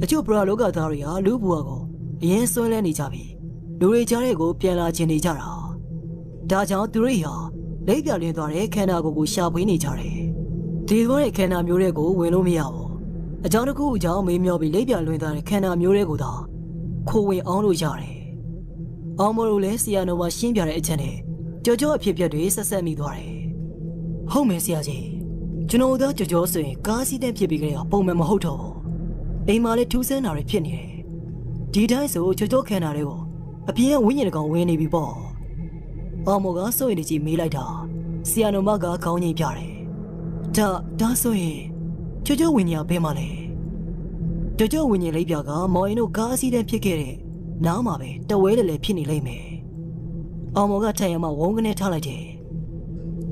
းအချို့ပရာလောကသားတွေဟာလူဘွားကိုအရင်ဆွဲလဲနေကြပြီလူတွေကြားတဲ့ကိုပြန်လာချင်နေကြတာဒါကြောင့်သူတွေဟာလက်ပြလင်းသွားတဲ့ခန္ဓာကိုယ်ကိုရှာဖွေနေကြတယ်ဒီလိုတဲ့ခန္ဓာမျိုးတွေကိုဝင်လို့မရဘူးအကြောင်းတစ်ခုအကြောင်းမေးမြောပြီးလက်ပြလွင်သွားတဲ့ခန္ဓာမျိုးတွေကိုသာခိုးဝင်အောင်လို့ရတယ်အောင်မော်တို့လည်းဆီယံနိုဗာရှင်းပြတဲ့အချက်နဲ့ကြော်ကြော်အဖြစ်ပြက်တွေဆက်ဆက်မိသွားတယ်ဟုတ်မယ်ဆရာကြီးကျွန်တော်တို့ကြော်ကြော်ဆိုရင်ကားစီးတဲ့ဖြစ်ပြီးကလေးကပုံမှန်မဟုတ်တော့ဘူးအိမ်မှာလည်းထူးဆန်းတာတွေဖြစ်နေတယ်ဒီတိုင်းဆိုကြော်ကြော်ခန္ဓာတွေကိုအပြင်ဝိညာဉ်ကောင်ဝင်နေပြီပေါ့အောင်မော်ကစိုးရိမ်နေကြည့်မေးလိုက်တာဆီယံနိုဗာကခေါင်းငိမ့်ပြတယ်ဒါဒါဆိုရင်ကျော်ကျော်ဝင်းကြီးဘယ်မှာလဲကျော်ကျော်ဝင်းကြီးလေးပြကမော်ရင်တို့ကားအစီးတန်းဖြစ်ခဲ့တဲ့နားမှာပဲတဝဲတယ်လေဖြစ်နေလိမ့်မယ်အောင်မော်ကထိုင်ရမှာဝုန်းကနေထားလိုက်တယ်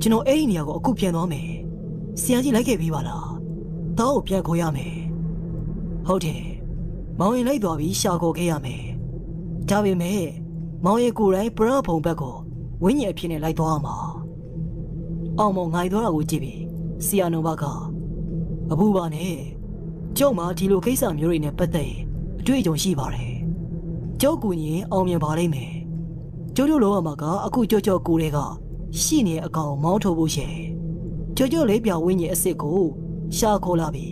ကျွန်တော်အဲ့ဒီနေရာကိုအခုပြန်သွားမယ်ဆီယံကြီးလိုက်ခဲ့ပြီးပါလားတောင်းကိုပြန်ခေါ်ရမယ်ဟုတ်တယ်မောင်ရင်လိုက်သွားပြီးရှာခေါ်ခဲ့ရမယ်ဒါပေမဲ့မောင်ရင်ကိုယ်တိုင်ပရဘုံဘက်ကိုဝင်းကြီးအဖြစ်နဲ့လိုက်သွားမှာအောင်မော်ငိုင်သွားတာကိုကြည့်ပြီးဆီယံနိုဗာကအပူပါနဲ့ကျောက်မှာဒီလိုကိစ္စမျိုးတွေနဲ့ပတ်သက်ရင်အတွေ့အကြုံရှိပါတယ်ကျောက်ကူရင်အောင်မြင်ပါလိမ့်မယ်ကျိုးကျိုးလောမှာကအခုကြော့ကြော့ကိုတွေကရှိနေအကောင်မောင်းထုတ်ဖို့ရှင်ကြော့ကြော့လေးပြဝင်းကြီးအစ်စ်ကိုရှာခေါ်လာပြီး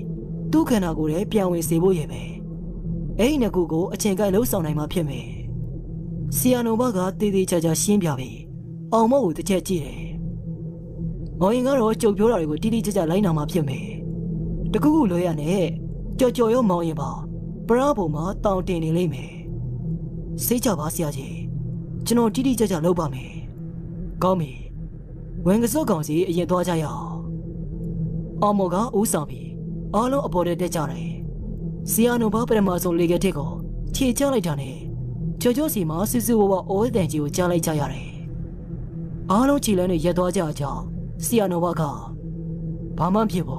သူ့ခန္ဓာကိုယ်လည်းပြန်ဝင်စေဖို့ရယ်ပဲအဲ့ဒီနှစ်ခုကိုအချိန်ကိုက်လှုပ်ဆောင်နိုင်မှာဖြစ်မယ်ဆီယံနိုဗာကတေးသေးချာချာရှင်းပြပြီးအောင်မော့ကိုတစ်ချက်ကြည့်တယ်မော်ရင်ကတော့ကြုံပြောတာတွေကိုတိတိကျကျလိုက်နာမှာဖြစ်မယ်这个路呀呢，叫叫有毛一把，不然不嘛当店里里面，谁家把下去，只能弟弟家家老板们，高明，问个小刚子也多加油。阿莫个无上皮，阿龙阿婆的在家里，西安农把不然马上来个这个，贴家来着呢，悄悄是嘛，叔叔我我二等就家来家下来，阿龙起来呢也多加油，西安农把个，慢慢皮不。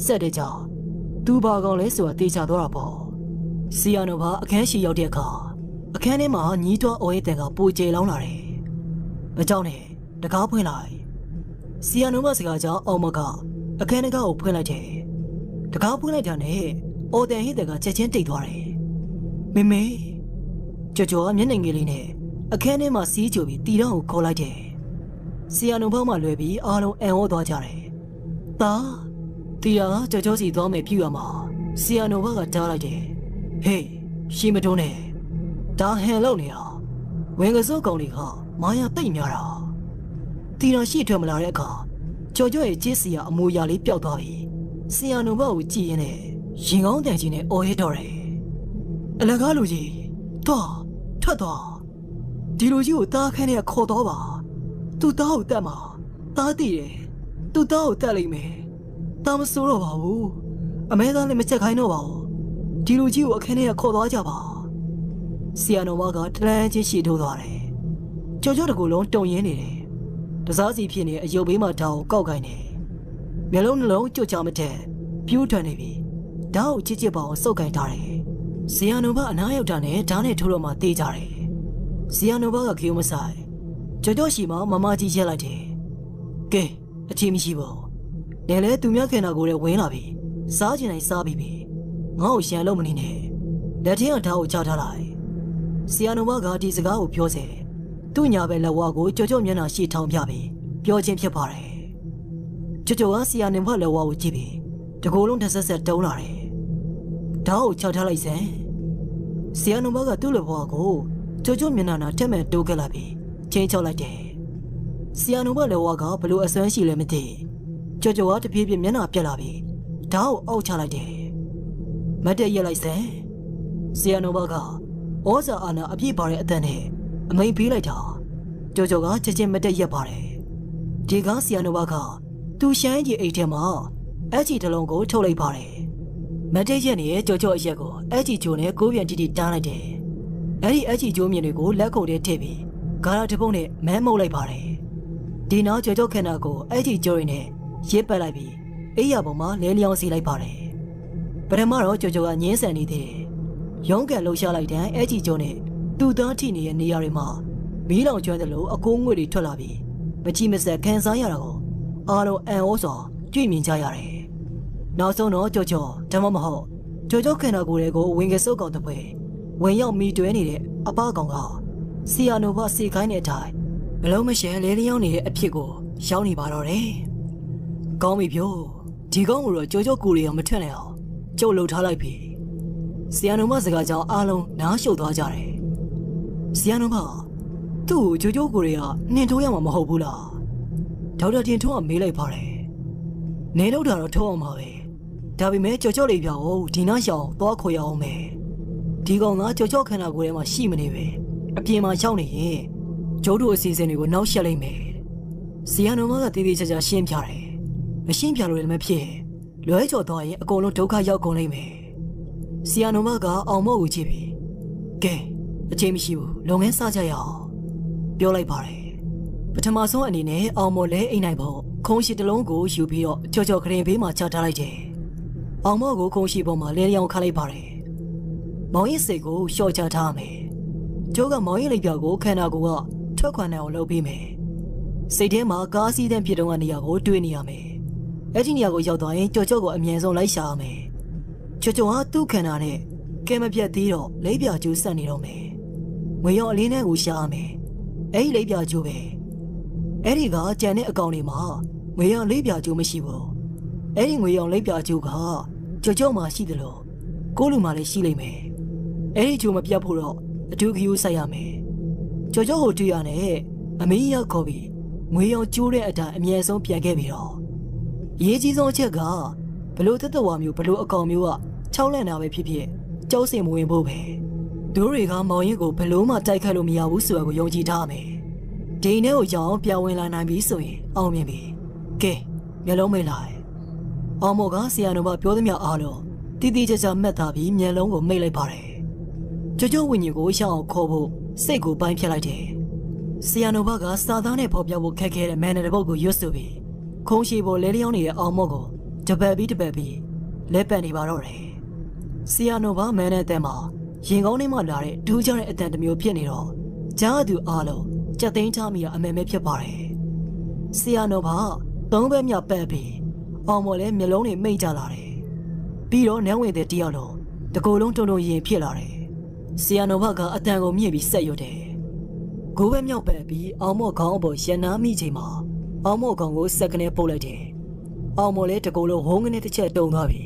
ဆက်တဲ့ကြောင့်သူ့ဘာကောင်လဲဆိုတာတေချာတော့တာပေါ့စီယာနိုဘာအခန်းရှိရောက်တဲ့အခါအခန်းထဲမှာညီးတွားအော်ရဲတန်ကပိုကျေလောင်းလာတယ်အကြောင်းနဲ့တကားဖွင့်လိုက်စီယာနိုဘာစကားကြောင့်အောင်မကအခန်းတကားကိုဖွင့်လိုက်တယ်တကားဖွင့်လိုက်တာနဲ့အော်တန်ဟိတကချက်ချင်းတိတ်သွားတယ်မေမေကြော်ကြော်မျက်နှာငယ်လေးနဲ့အခန်းထဲမှာစီးကြိုပြီးတီတော့ကိုခေါ်လိုက်တယ်စီယာနိုဘာမှလွယ်ပြီးအားလုံးအံ့ဩသွားကြတယ်တာ 对呀，这就是一段美片了嘛。西安那边个打来的，嘿，什么东呢？打很老了，问个手工的哈，妈呀，对面了。对呀，西川们来个，悄悄的解释呀，木压力表大皮。西安那边有几人呢？银行贷款呢，二十多人。那个路子，多，太多。第六就打开那口袋吧，都打好袋嘛，打底的，都打好袋里面。 他们说了吧？我，阿妹在那边吃开呢吧？第六季我看你也考大家吧？西安那边个突然间石头大嘞，悄悄的过龙中眼嘞，这啥子片呢？又被马头搞开呢？苗龙那龙就讲不听，表传那边，然后直接把我手给打嘞。西安那边哪有打呢？打呢偷了嘛地家嘞。西安那边个给我们晒，悄悄是嘛妈妈直接来的，给，听没听不？ 奶奶，对面看那个人问那边，啥进来啥皮皮，我先弄不你呢。那天让他我叫他来，西安那边个第四个我表示，对面边来我个悄悄面那西塘边边，表情偏怕嘞。悄悄往西安那边来我这边，这个龙他实在走哪嘞？他我叫他来噻。西安那边个对了我个悄悄面那那前面走过那边，真巧来的。西安那边来我个不如二三十来没得。 这就我这偏偏面那别那边，他我熬起来的，没得也来噻。西安那边个，我是俺那阿皮巴的等的，没皮来着。这就我直接没得也巴的。这个西安那边个，都先去一天嘛，而且他龙哥抽了一巴的，没得些呢，就叫一些个，而且就那狗眼弟弟打来的，而且而且就面那个两口的铁皮，干了这帮的没毛来巴的。电脑就叫看那个，而且叫人呢。 也摆来比，哎呀，爸妈来两次来跑嘞。不然马上就就个年三里的，勇敢留下来的，而且叫呢，都当天的那样的嘛。米浪圈的路啊，公园里出来比，不只么是看山呀那个，阿罗按我说，居民家呀嘞。那时候呢，就就这么么好，就就看到过来个文个手工的会，文要米砖里的阿爸讲个，是阿罗把世界那台，不老么些来两年一屁股，小泥巴了嘞。 高米票，提高我了，悄悄过来也没听了，就漏查了一批。西安那边自个叫阿龙拿手打架嘞。西安那边，都悄悄过来呀，你同样嘛没好不啦？头两天同样没来跑嘞，你头两天同样嘛呗。特别没悄悄来票哦，天那小多可要没。提高我悄悄看那过来嘛，西门那边，一边嘛小呢，就多新鲜那个闹下来没。西安那边个弟弟恰恰先票嘞。 新片路里面片，来就导演公路走开要公里没。西安那边个奥某有这边，给，这边是不龙岩山家要，表来吧嘞。不他妈说你呢，奥某来一内部，空气的龙骨有皮哦，悄悄可能被马车打来的。奥某个空气不嘛，来让我看来吧嘞。毛衣是个小家他没，这个毛衣里边个看那个特款那个老皮没，谁天嘛刚洗点皮东啊，你要我对你啊没。 而且你阿个要当然，悄悄个面上来下没，悄悄啊都看那嘞，干么别低了，那边就上你了没，我要你那个下没，哎那边就呗，哎你个讲那讲你嘛，我要那边就没事不，哎我要那边就个，悄悄嘛死的了，过路嘛来死了没，哎就没别跑了，就去有啥样没，悄悄好这样嘞，阿妹要可比，我要就那一单面上别改变了。 ရေးကြီးဆုံးအချက်က ဘလို့တက်တော်မျိုးဘလို့အကောင်မျိုးကချောက်လန့်တာပဲဖြစ်ဖြစ်ကြောက်စင်မဝင်ဖို့ပဲသူတွေကမောင်ရင်ကိုဘလို့မှတိုက်ခတ်လို့မရဘူးဆိုတာကိုယုံကြည်ထားမယ်ဒိန်နဲ့ကိုရအောင်ပြောင်းဝင်လာနိုင်ပြီဆိုရင်အောင်မြင်ပြီကဲမျိုးလုံးမေးလိုက်အောင်မောကဆရာတော်ကပြောသမျှအားလုံးတီတီကြကြမှတ်တာပြီးမျိုးလုံးကိုမိတ်လိုက်ပါတယ်ကျကျဝိညာဉ်ကိုရှောင်းအောင်ခေါ်ဖို့စိတ်ကိုပိုင်းဖြတ်လိုက်တယ်ဆရာတော်ဘကစာသားနဲ့ဖော်ပြဖို့ခက်ခဲတဲ့မန်နယ်တစ်ပုဒ်ကိုရွတ်ဆိုပြီးခုံးရှိဖို့လဲလျောင်းနေတဲ့အောင်မော့ကိုတပတ်ပြီးတပတ်ပြီးလက်ပတ်နေပါတော့တယ်ဆရာတော်ဘမန်နယ်တဲ့မှာရင်ကောင်းထဲမှာလာတဲ့ဒူးကြတဲ့အတန်တစ်မျိုးဖြစ်နေတော့ကြားသူအားလုံးကြက်သိမ်းချမိရအမယ်မဲဖြစ်ပါတယ်ဆရာတော်ဘသုံးဘက်မြောက်ပတ်ပြီးအောင်မော့လည်းမျိုးလုံးတွေမိတ်ကြလာတယ်ပြီးတော့နန်းဝင်တဲ့တယောက်လုံးတကိုယ်လုံးတုံတုံရင်ဖြစ်လာတယ်ဆရာတော်ဘကအတန်ကိုမြင့်ပြီးဆက်ရွတ်တယ်ကိုယ်ပဲမြောက်ပဲပြီးအောင်မော့ခေါင်းအပေါ်ရန်နာမိချိန်မှာအောင်မော့ခေါင်းကိုစက်ကနေပုတ်လိုက်တယ်။အောင်မော့လည်းတကူလုံးဝုန်းကနေတစ်ချက်တုံသွားပြီး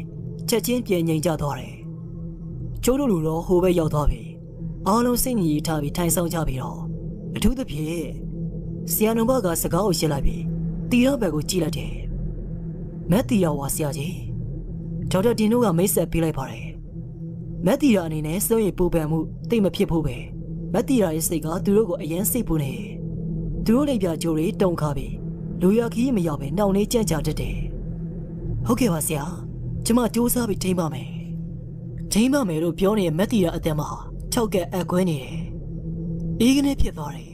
ချက်ချင်းပြင်ငိမ်ကျသွားတယ်။ကျိုးတို့လူတော့ဟိုပဲရောက်သွားပြီ။အားလုံးစိတ်ငြိမ်ထားပြီးထိုင်ဆောင်ကြပြီးတော့အထူးသဖြင့်ဆရာတော်ဘကစကားကိုရှင်းလိုက်ပြီးတီရောဘက်ကိုကြည့်လိုက်တယ်။မက်တီရောဝါဆရာကြီးဒေါက်တာတင်တို့ကမိတ်ဆက်ပေးလိုက်ပါတယ်။မက်တီရောအနေနဲ့စိုးရိမ်ပူပန်မှုတိတ်မဖြစ်ဖို့ပဲ။မတ်တီရာရဲ့စိတ်ကသူတို့ကိုအရင်စိတ်ပူနေသူတို့လက်ပြကြိုးတွေတုံခါပြီးလူရခီးမရောက်ပဲနှောင့်နှေးကြံ့ကြာတတ်တယ်။ဟုတ်ကဲ့ပါဆရာ။ကျွန်မစူးစမ်းပြီးထိမ့်ပါမယ်။ထိမ့်ပါမယ်လို့ပြောနေတဲ့မတ်တီရာအတန်မှာ၆ကက်အကွဲနေတယ်။အေးကနေဖြစ်သွားတယ်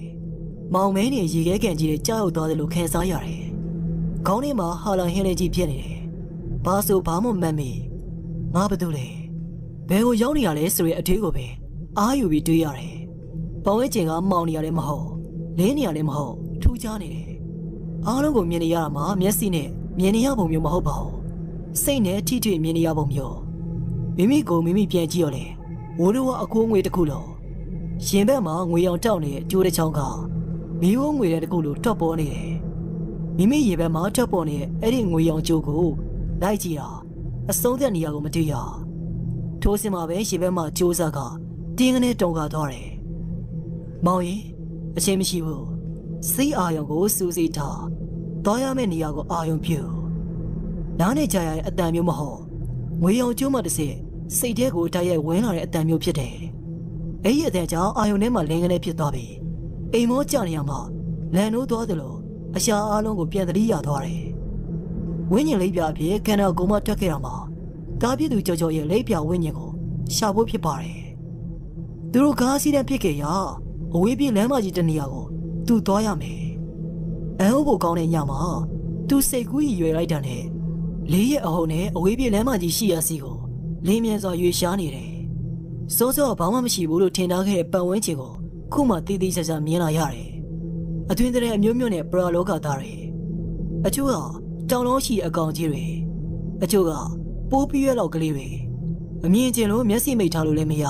။မောင်မဲနေရေခဲကန်ကြီးတွေကြောက်သွားတယ်လို့ခံစားရတယ်။ခေါင်းထဲမှာဟာလာဟင်းလေးကြီးဖြစ်နေတယ်။ဘာဆိုဘာမှမမှီ။ငါဘာလုပ်လဲ။ဘယ်ကိုရောက်နေရလဲဆိုတဲ့အထွေးကိုပဲအားယူပြီးတွေးရတယ်။ပေါင်းဝဲကျင်ကမောင်နေရလည်းမဟုတ်လင်းနေရလည်းမဟုတ်ထူးခြားနေတယ်အားလုံးကိုမြင်နေရမှာမျက်စိနဲ့မြင်နေရပုံမျိုးမဟုတ်ပါဘူးစိတ်နဲ့ထိထိမြင်နေရပုံမျိုးမိမိကိုမိမိပြန်ကြည့်ရလဲဝိုးတော့အခိုးငွေတစ်ခုလိုရင်ဘက်မှာငွေရောင်တောက်နေတဲ့အကျိုးတစ်ချောင်းကမိဘငွေတဲ့တစ်ခုလိုထွက်ပေါ်နေတယ်မိမိရင်ဘက်မှာထွက်ပေါ်နေတဲ့အဲ့ဒီငွေရောင်ကျိုးကိုလိုက်ကြည့်တာအဆုံးသက်နေရကိုမတွေ့ရထိုးစင်မှာပဲရင်ဘက်မှာကျိုးစားကတင်းကနေတုံကာသွားတယ်မောင်ရင်အချင်းမရှိဘူးစိတ်အာရုံကိုစူးစိထားသွားရမယ့်နေရာကိုအာရုံပြုနားနဲ့ကြာရတဲ့အတန်မျိုးမဟုတ်ငွေရောင်ကျိုးမှတစ်စက်စိတ်ထဲကိုတိုက်ရိုက်ဝင်လာတဲ့အတန်မျိုးဖြစ်တယ်အဲ့ဒီအတန်ကြောင့်အာရုံထဲမှာလင်းကနေဖြစ်သွားပြီအိမ်မောကြနေရမှာလန်နိုးသွားသလိုအရှာအားလုံးကိုပြန်သတိရသွားတယ်ဝိညာဉ်လိပ်ပြအဖြစ်ခန္ဓာကိုယ်မှထွက်ခဲ့ရမှာကားပြည့်သူကြော်ကြော်ရဲ့လိပ်ပြဝိညာဉ်ကိုရှာဖို့ဖြစ်ပါတယ်သူတို့ကားစီးတဲ့ဖြစ်ခဲ့ရအဝေးပြေးလမ်းမကြီးတနေရာကိုသူ့သွားရမယ်။အန်ဟုတ်ဖို့ကောင်းတဲ့ညမှာသူစိတ်ကူးရွယ်လိုက်တာနဲ့လေးရက်အဟုတ်နဲ့အဝေးပြေးလမ်းမကြီးရှိရစီကိုလင်းမြန်စွာရွေရှားနေတယ်။စိုးစိုးဘာမှမရှိဘူးလို့ထင်ထားခဲ့တဲ့ပတ်ဝန်းကျင်ကိုခုမှတည်တည်ချာချာမြင်လာရတယ်။အသွင်တဲ့အမျိုးမျိုးနဲ့ပရာလောကသားတွေအချို့ကတောင်လုံးရှိအကောင်ကြီးတွေအချို့ကပိုးပြွဲလောက်ကလေးတွေအမြင်ကျင်လို့မျက်စိမိတ်ထားလို့လည်းမရ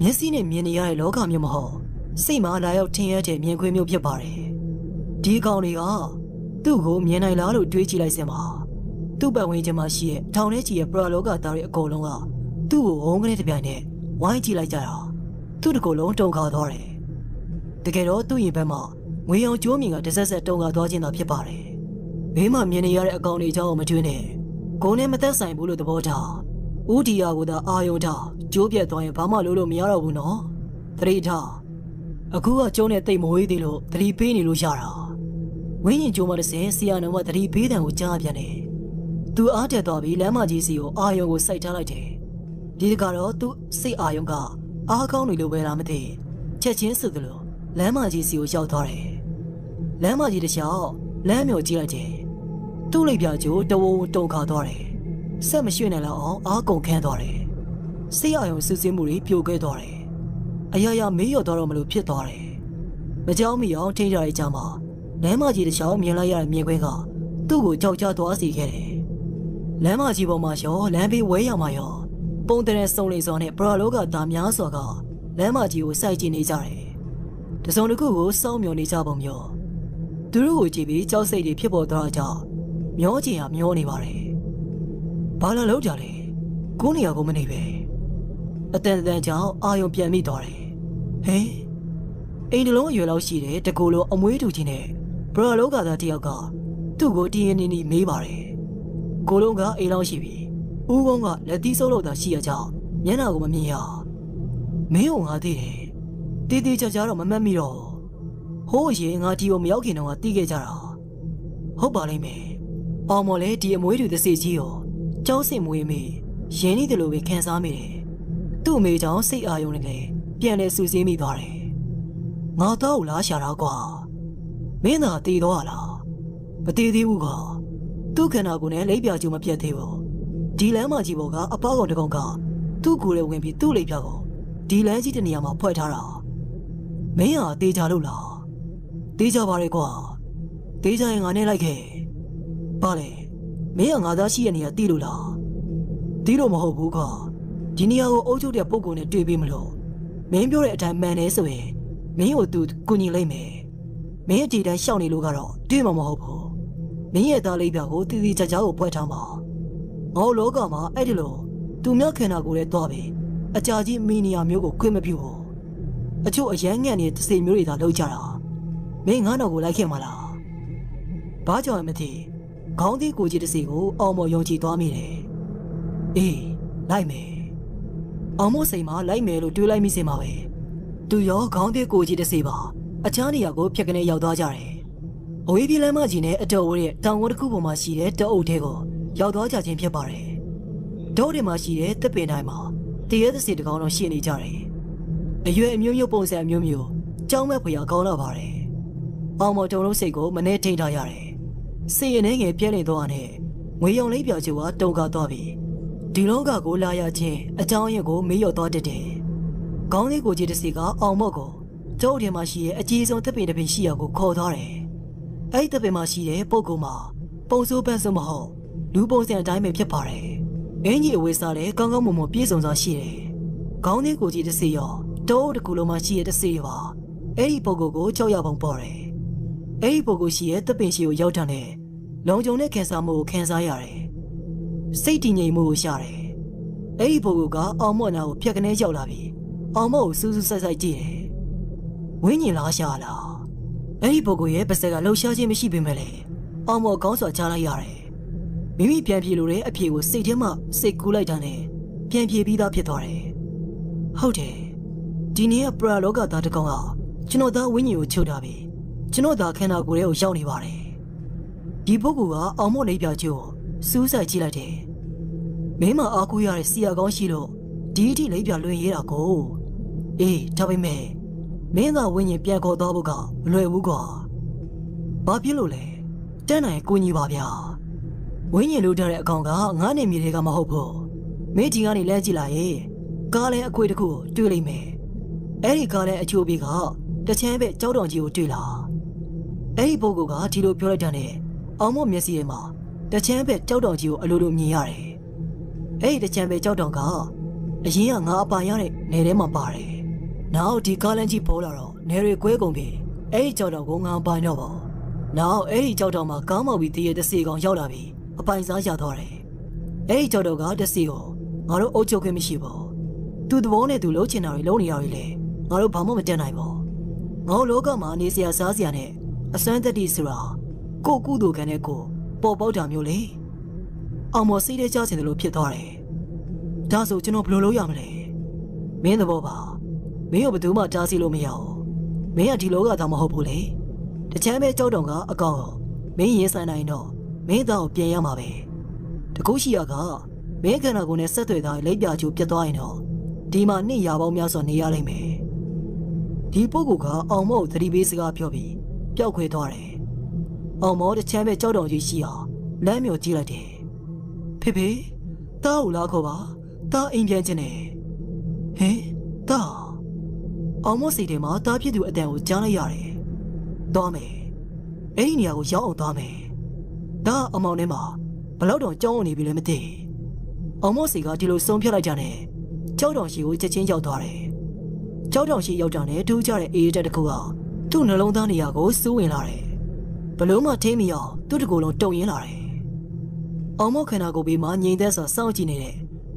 မျက်စိနဲ့မြင်နေရတဲ့လောကမျိုးမဟုတ်စိတ်မှာလာရောက်ထင်ရတဲ့မြင်ကွင်းမျိုးဖြစ်ပါတယ်။ဒီကောင်တွေကသူ့ကိုမြင်နိုင်လားလို့တွေးကြည့်လိုက်စင်ပါ။သူ့ပတ်ဝန်းကျင်မှာရှိတဲ့ထောင်ထဲကြီးရဲ့ပရာလောကသားတွေအကုန်လုံးကသူ့ကိုဝုန်းကနေတပြိုင်နက်ဝိုင်းကြည့်လိုက်ကြတာ။သူ့တကူလုံးတုန်ခါသွားတယ်။တကယ်တော့သူ့ရင်ဘက်မှာငွေရောင်ကျိုးမြင်ကတစက်စက်တုန်ခါသွားခြင်းသာဖြစ်ပါတယ်။ဘေးမှာမြင်နေရတဲ့အကောင်တွေကြောင့်မတွင်းနဲ့။ကိုယ်နဲ့မသက်ဆိုင်ဘူးလို့သဘောထား။ဦးဒီယာကိုသာအာယုံထားကျိုးပြတ်သွားရင်ဘာမှလုပ်လို့မရတော့ဘူးနော်။သတိထား။အခုကကျုံးနဲ့တိတ်မဝေးသေးလို့သတိပေးနေလို့ရတာဝင်းရင်ကျုံးမတစ်စင်ဆီယာနုံကသတိပေးတယ်ကိုကြားပြန်တယ်သူအားတက်သွားပြီးလမ်းမကြီးစီကိုအာယုံကိုစိုက်ထားလိုက်တယ်ဒီကတော့သူစိတ်အာယုံကအားကောင်းနေလို့ပဲလားမသိချက်ချင်းစုသလိုလမ်းမကြီးစီကိုရောက်သွားတယ်လမ်းမကြီးတစ်လျှောက်လမ်းမျိုးကြည့်လိုက်တယ်သူ့လိပ်ပြာကျိုးတဝုံတုံခါသွားတယ်ဆက်မရွှေ့နိုင်တော့အောင်အားကုန်ခန်းသွားတယ်စိတ်အာယုံစူးစင်းမှုတွေပြိုခဲ့သွားတယ်အရရမေးရတော့မလို့ဖြစ်သွားတယ်။မကြောက်မရောထိန်းကြရကြမှာလမ်းမကြီးတစ်ချောင်းမြင်လိုက်ရတဲ့မြင်ကွင်းကသူ့ကိုကြောက်ကြသွားစေခဲ့တယ်။လမ်းမကြီးပေါ်မှာရောလမ်းဘေးဝဲရမှာရောပုံတရံစုံလင်စွာနဲ့ပရာလောကသားများစွာကလမ်းမကြီးကိုစိုက်ကြည့်နေကြတယ်။တစုံတစ်ခုကိုစောင့်မျှော်နေကြပုံမျိုးသူတို့ကိုကြည့်ပြီးကြောက်စိတ်တွေဖြစ်ပေါ်သွားကြမျောချင်ရမျောနေပါတယ်။ဘာလာလောက်ကြလဲကိုနေရာကိုမနေပဲအတန်တန်ကြောင့်အာယုံပြန်မိသွားတယ်ဟဲ့အိမ်တလုံးအရွယ်လောက်ရှိတယ်တကူလုံးအမွေးထူချင်းနဲ့ဘရာလောကသားတယောက်ကသူ့ကိုတီးရင်နေနေမေးပါတယ်ကိုလုံးကအိမ်လောက်ရှိပြီ 우엉아 디솔로다 시야자 년나고 만미야 메옹아 디 디디자자로 만만미로 호예가 디오 메역긴옹아 띠게자라 호바레메 어머레 디에 모이르데 세지요 짜오세 모이메 예니들로 왜 칸사메레 뚜메자 세이 아용레레 변레 수세미 바레 나다오 라샤라과 메나 띠도아라 바띠디우가 뚜케나고네 레비아주 마뻬테요 Dilema jiboga apago degonga, tu gule wengi tu lepiago, dilenzi deniama poetara. Mea deja lula, deja barequa, deja yang ane lagi. Pale, mea ngada sienia dilula. Dilo mahobuga, diniago ojo dia pogone debimlo, membiore time maneswe, meo dud kuni leme. Mea jidan shawni lugaro, dema mahobu, mea da lepiago tidi jajao poetama. All loga ma edilo, to milk and a good dobby, a chargy mini a mugo quimapio. A cho a young and it say Murida Lojara. Ming Hanago like him ala. Baja Amity, County Guji the Sego, Almo Yoji Domine. Eh, Lime. Almost same, Lime, do Lime Semawe. Do your County Guji the Seba, a Chaniago Picane Yaudajare. Oebi Lamagine at the Ore, downward Kuboma, she at the Otego. ရောက်သွားကြခြင်းဖြစ်ပါတယ်။တောထဲမှာရှိတဲ့တပင်တိုင်းမှာတရသစီတကောင်တော်ရှိနေကြတယ်။အရွယ်အမျိုးမျိုးပုံစံအမျိုးမျိုးကြောင်းမဲ့ဖွယ်ရာကောင်းလာပါတယ်။အောင်မတုံလို့စိတ်ကိုမနဲ့ထိထားရတယ်။စိတ်အနေငယ်ပြည့်နေသွားတယ်။ငွေရုံလေးပြောချီကတုံကသွားပြီ။ဒီလောကကိုလာရခြင်းအကြောင်းရင်းကိုမေ့လျော်သွားတတ်တယ်။ကောင်းတဲ့ကိုကြီးတစ်စီကအောင်မော့ကိုကြောက်တယ်မှာရှိတဲ့အကြီးဆုံးတပင်တစ်ပင်ရှိရာကိုခေါ်သွားတယ်။အဲဒီတပင်မှာရှိတဲ့ပုဂ္ဂိုလ်မှာပုံစိုးပန်းစုံမဟုတ်လူပုံစံအတိုင်းပဲဖြစ်ပါတယ်။ အင်ကြီးဝေးစားတဲ့ကောင်းကောင်းမွန်မွန်ပြည့်စုံစွာရှိတယ်။ကောင်းတဲ့ကိုကြီးတစ်စီရောတောတကူလုံးမှာရှိတဲ့တစ်စီရောအဲဒီပုဂ္ဂိုလ်ကိုကြောက်ရပုံပေါ်တယ်။အဲဒီပုဂ္ဂိုလ်ရှိရဲ့တပင်ရှိကိုရောက်တာနဲ့လုံခြုံတဲ့ခံစားမှုကိုခံစားရတယ်။စိတ်တည်ငြိမ်မှုကိုရှာတယ်။အဲဒီပုဂ္ဂိုလ်ကအောင်မော့နာကိုဖျက်ကနေရောက်လာပြီးအောင်မော့ကိုစူးစူးဆိုင်ဆိုင်ကြည့်တယ်။ဝင်းကြီးလာရှာလာအဲဒီပုဂ္ဂိုလ်ရဲ့ပစက်ကလှုပ်ရှားခြင်းမရှိပေမဲ့လေအောင်မော့ကောင်းစွာကြားလိုက်ရတယ်။မိမိပြန်ပြေလို့လည်းအဖြေကိုစိတ်ထဲမှာ စိတ်ကူးလိုက်တာ ਨੇ ပြန်ပြေပြီးသားဖြစ်သွားတယ်။ဟုတ်တယ်။ဒီနေ့ကပရာလောကသားတစ်ကောင်ကကျွန်တော်သားဝိညာဉ်ကိုချုပ်တာပြီ။ကျွန်တော်သားခန္ဓာကိုယ်ရဲ့ကိုရောက်နေပါတယ်။ဒီပုဂ္ဂိုလ်ကအောင်မော့လေးပြချို့စူးစိုက်ကြည့်လိုက်တယ်။မင်းမအားကိုးရတဲ့ဆရာကောင်းရှိလို့ဒီအထိလိပ်ပြလွင့်ရတာကိုအေးတပည့်မဲ့မင်းကဝိညာဉ်ပြန်ခေါ်သွားဖို့ကမလွယ်ဘူးကွာ။ဘာဖြစ်လို့လဲ?တန်းနိုင်ကိုညီပါဗျာ။ ဝိညာဉ်လူတဲ့ကောင်ကငါနဲ့မြည်တွေကမဟုတ်ဘူး။မင်းဒီကနေလဲကြည့်လိုက်ရင်ကားလဲအခွေတစ်ခုတွေ့လိမ့်မယ်။အဲဒီကားလဲအချိုးပြီးကတချမ်းပဲကြောက်တောင်ကြီးကိုတွေ့လာ။အဲဒီကြောက်တောင်ကြီးကိုအလိုလိုမြင်ရတယ်။အဲဒီတချမ်းပဲကြောက်တောင်ကအရင်ကငါအပိုင်ရတဲ့နေထဲမှာပါတယ်။နောက်ဒီကားလမ်းကြီးပေါ်လာတော့နေရွေကွဲကုန်ပြီ။အဲဒီကြောက်တောင်ကိုငါအပိုင်တော့ပါ နောက်အဲဒီကြောက်တောင်မှာကားမှပြီးတည်ရတဲ့စီကောင်ရောက်လာပြီ။အပိုင်စားရသွားတယ်။အဲဒီကြောက်တောင်ကတစီကိုငါတို့အုပ်ချုပ်ခွင့်မရှိပါဘူး။သူ့သဘောနဲ့သူလှုပ်ချင်တာတွေလှုပ်နေရပြီလေ။ငါတို့ဘာမှမတတ်နိုင်ပါဘူး။ငါတို့လောကမှာနေစရာစားစရာနဲ့အစွမ်းတက်တိဆိုတာကိုယ့်ကုသိုလ်ခံနဲ့ကိုယ်ပေါ်ပေါက်တာမျိုးလေ။ဒါဆိုကျွန်တော်ဘယ်လိုလုပ်ရမလဲ?မင်းသဘောပါ။မင်းကိုဘယ်သူမှတားဆီးလို့မရဘူး။မင်းကဒီလောကသားမဟုတ်ဘူးလေ။ တကူရှိရကမင်းခန္ဓာကိုယ်နဲ့ဆက်သွယ်ထားတဲ့လက်ပြချိုးပြတ်သွားရင်တော့ဒီမှာနှစ်ရာပေါင်းများစွာနေရလိမ့်မယ်။ဒီပုဂ္ဂိုလ်ကအောင်မော့ကိုသတိပေးစကားပြောပြီးပျောက်ခွေသွားတယ်။အောင်မော့တစ်ချမ်းပဲကြောက်တောင်ကြီးရှိအောင်လမ်းမျိုးကြည့်လိုက်တယ်။ဖေဖေတားဦးလားခေါ်ပါတားအိမ်ပြန်ခြင်းနဲ့ဟင်တားအောင်မော့စိတ်ထဲမှာတားပြစ်သူအတန်ကိုကြားလိုက်ရတယ်။သွားမယ် အဲ့ဒီနေရာကိုရောက်အောင်သွားမယ်။ဒါအောင်မော့စိတ်ကဒီလိုဆုံးဖြတ်လိုက်ကြနဲ့ကြောက်တောင်ရှိကိုချက်ချင်းရောက်သွားတယ်။ကြောက်တောင်ရှိရောက်တာနဲ့တူးကြတဲ့အေးတက်တစ်ခုကသူ့နှလုံးသားနေရာကိုစူးဝင်လာတယ်။ဘလုံးမထင်းမီအောင်သူ့တကူလုံးတုံရင်းလာတယ်။အောင်မော့ခန္ဓာကိုယ်ပြီးမှငြိမ်သက်စွာစောင့်ကြည့်နေတဲ့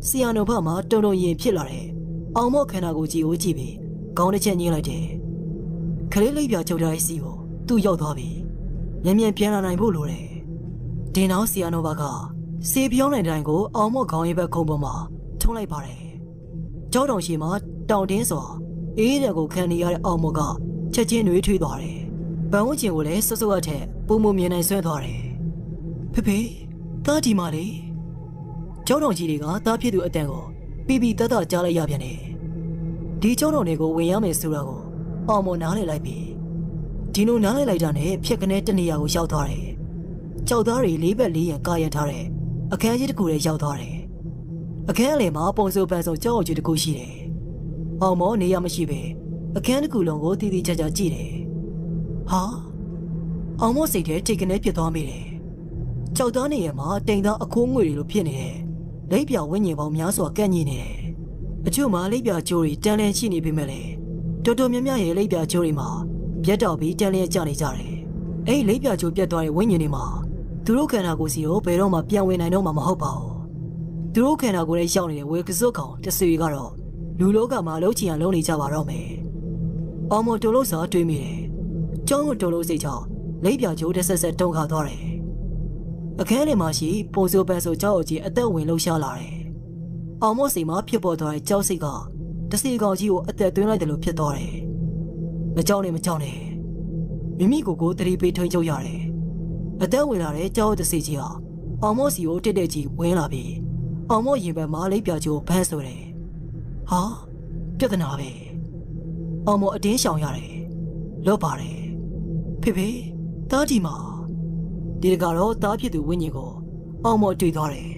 ဆီယာနိုဘတ်မှာတုံတုံရင်ဖြစ်လာတယ်။အောင်မော့ခန္ဓာကိုယ်ကြီးကိုကြည့်ပြီးခေါင်းတစ်ချက်ညှိလိုက်တယ်။ခလေးလေးပြကြောက်ကြတဲ့ဆီကို သူ့ရောက်သွားပြီ။မြန်မြန်ပြန်လာနိုင်ဖို့လိုတယ်။ဒီနောက်ဆီယာနိုဘတ်က四平那阵个奥莫抗议被恐怖嘛，从来怕嘞。交通系嘛，当天说，一阵个看你家的奥莫个，吃进内推大嘞。办公进过来，叔叔个车，不木面来算他嘞。佩佩，打地嘛嘞？交通系里个打批斗一阵个，比比得得加了一边嘞。对交通那个文阳没收了个，奥莫哪里来比？听侬哪里来着呢？撇个那真的要个小他嘞。 小道理里边里也加一条嘞，阿看起的过来小道理，阿看来嘛帮手帮手教育的过去嘞，阿毛你也没事呗，阿看的过来我弟弟家家记嘞，哈，阿毛现在这个那别倒霉嘞，小道理嘛等到阿空位了骗嘞，里边文人帮面说干你嘞，阿舅妈里边教哩锻炼心理平衡嘞，多多面面也里边教哩嘛，别倒闭锻炼家里家嘞，哎里边就别倒哩文人哩嘛。 သူတို့ခန္ဓာကိုယ်စီကိုဘယ်တော့မှပြန်ဝင်နိုင်တော့မှာမဟုတ်ပါဘူး။သူတို့ခန္ဓာကိုယ်ရဲ့ရောက်နေတဲ့ဝေကစုကောင်တစ်စီကတော့လူလောကမှာလုံးချင်အောင်လုံးနေကြပါတော့မယ်။အောင်မတူလို့ဆိုတွေးမိတယ်။ကျောင်းကိုတူလို့စိတ်ချောင်းလိပ်ပြာကျိုးတစ်ဆက်ဆက်တုံခါသွားတယ်။အခန်းထဲမှာရှိပုံစိုးပန်းစိုးကြောက်အကြီးအသက်ဝင်လှုပ်ရှားလာတယ်။အောင်မစီမှာဖြစ်ပေါ်သွားတဲ့ကြောက်စိတ်ကတစ်စီကောင်ကြီးကိုအသက်သွင်းလိုက်တယ်လို့ဖြစ်သွားတယ်။မကြောက်နဲ့မကြောက်နဲ့မိမိကိုယ်ကိုသတိပေးထိန်းချုပ်ရတယ်။ အတန်းဝင်လာတဲ့ကြောက်တဲ့စိတ်ကြီးဟာအောင်မော့စီကိုတက်တက်ကြီးဝင်လာပြီးအောင်မော့ရင်ဘက်မှာလိပ်ပြာကျိုးဖမ်းဆိုတယ်။ဟာပြဿနာပဲ။အောင်မော့အတင်းရှောင်ရတယ်။လော့ပါတယ်။ဖေဖေတားဒီမှာဒီကတော့တားဖြစ်သူဝိညာဉ်ကိုအောင်မော့တွေ့သွားတယ်။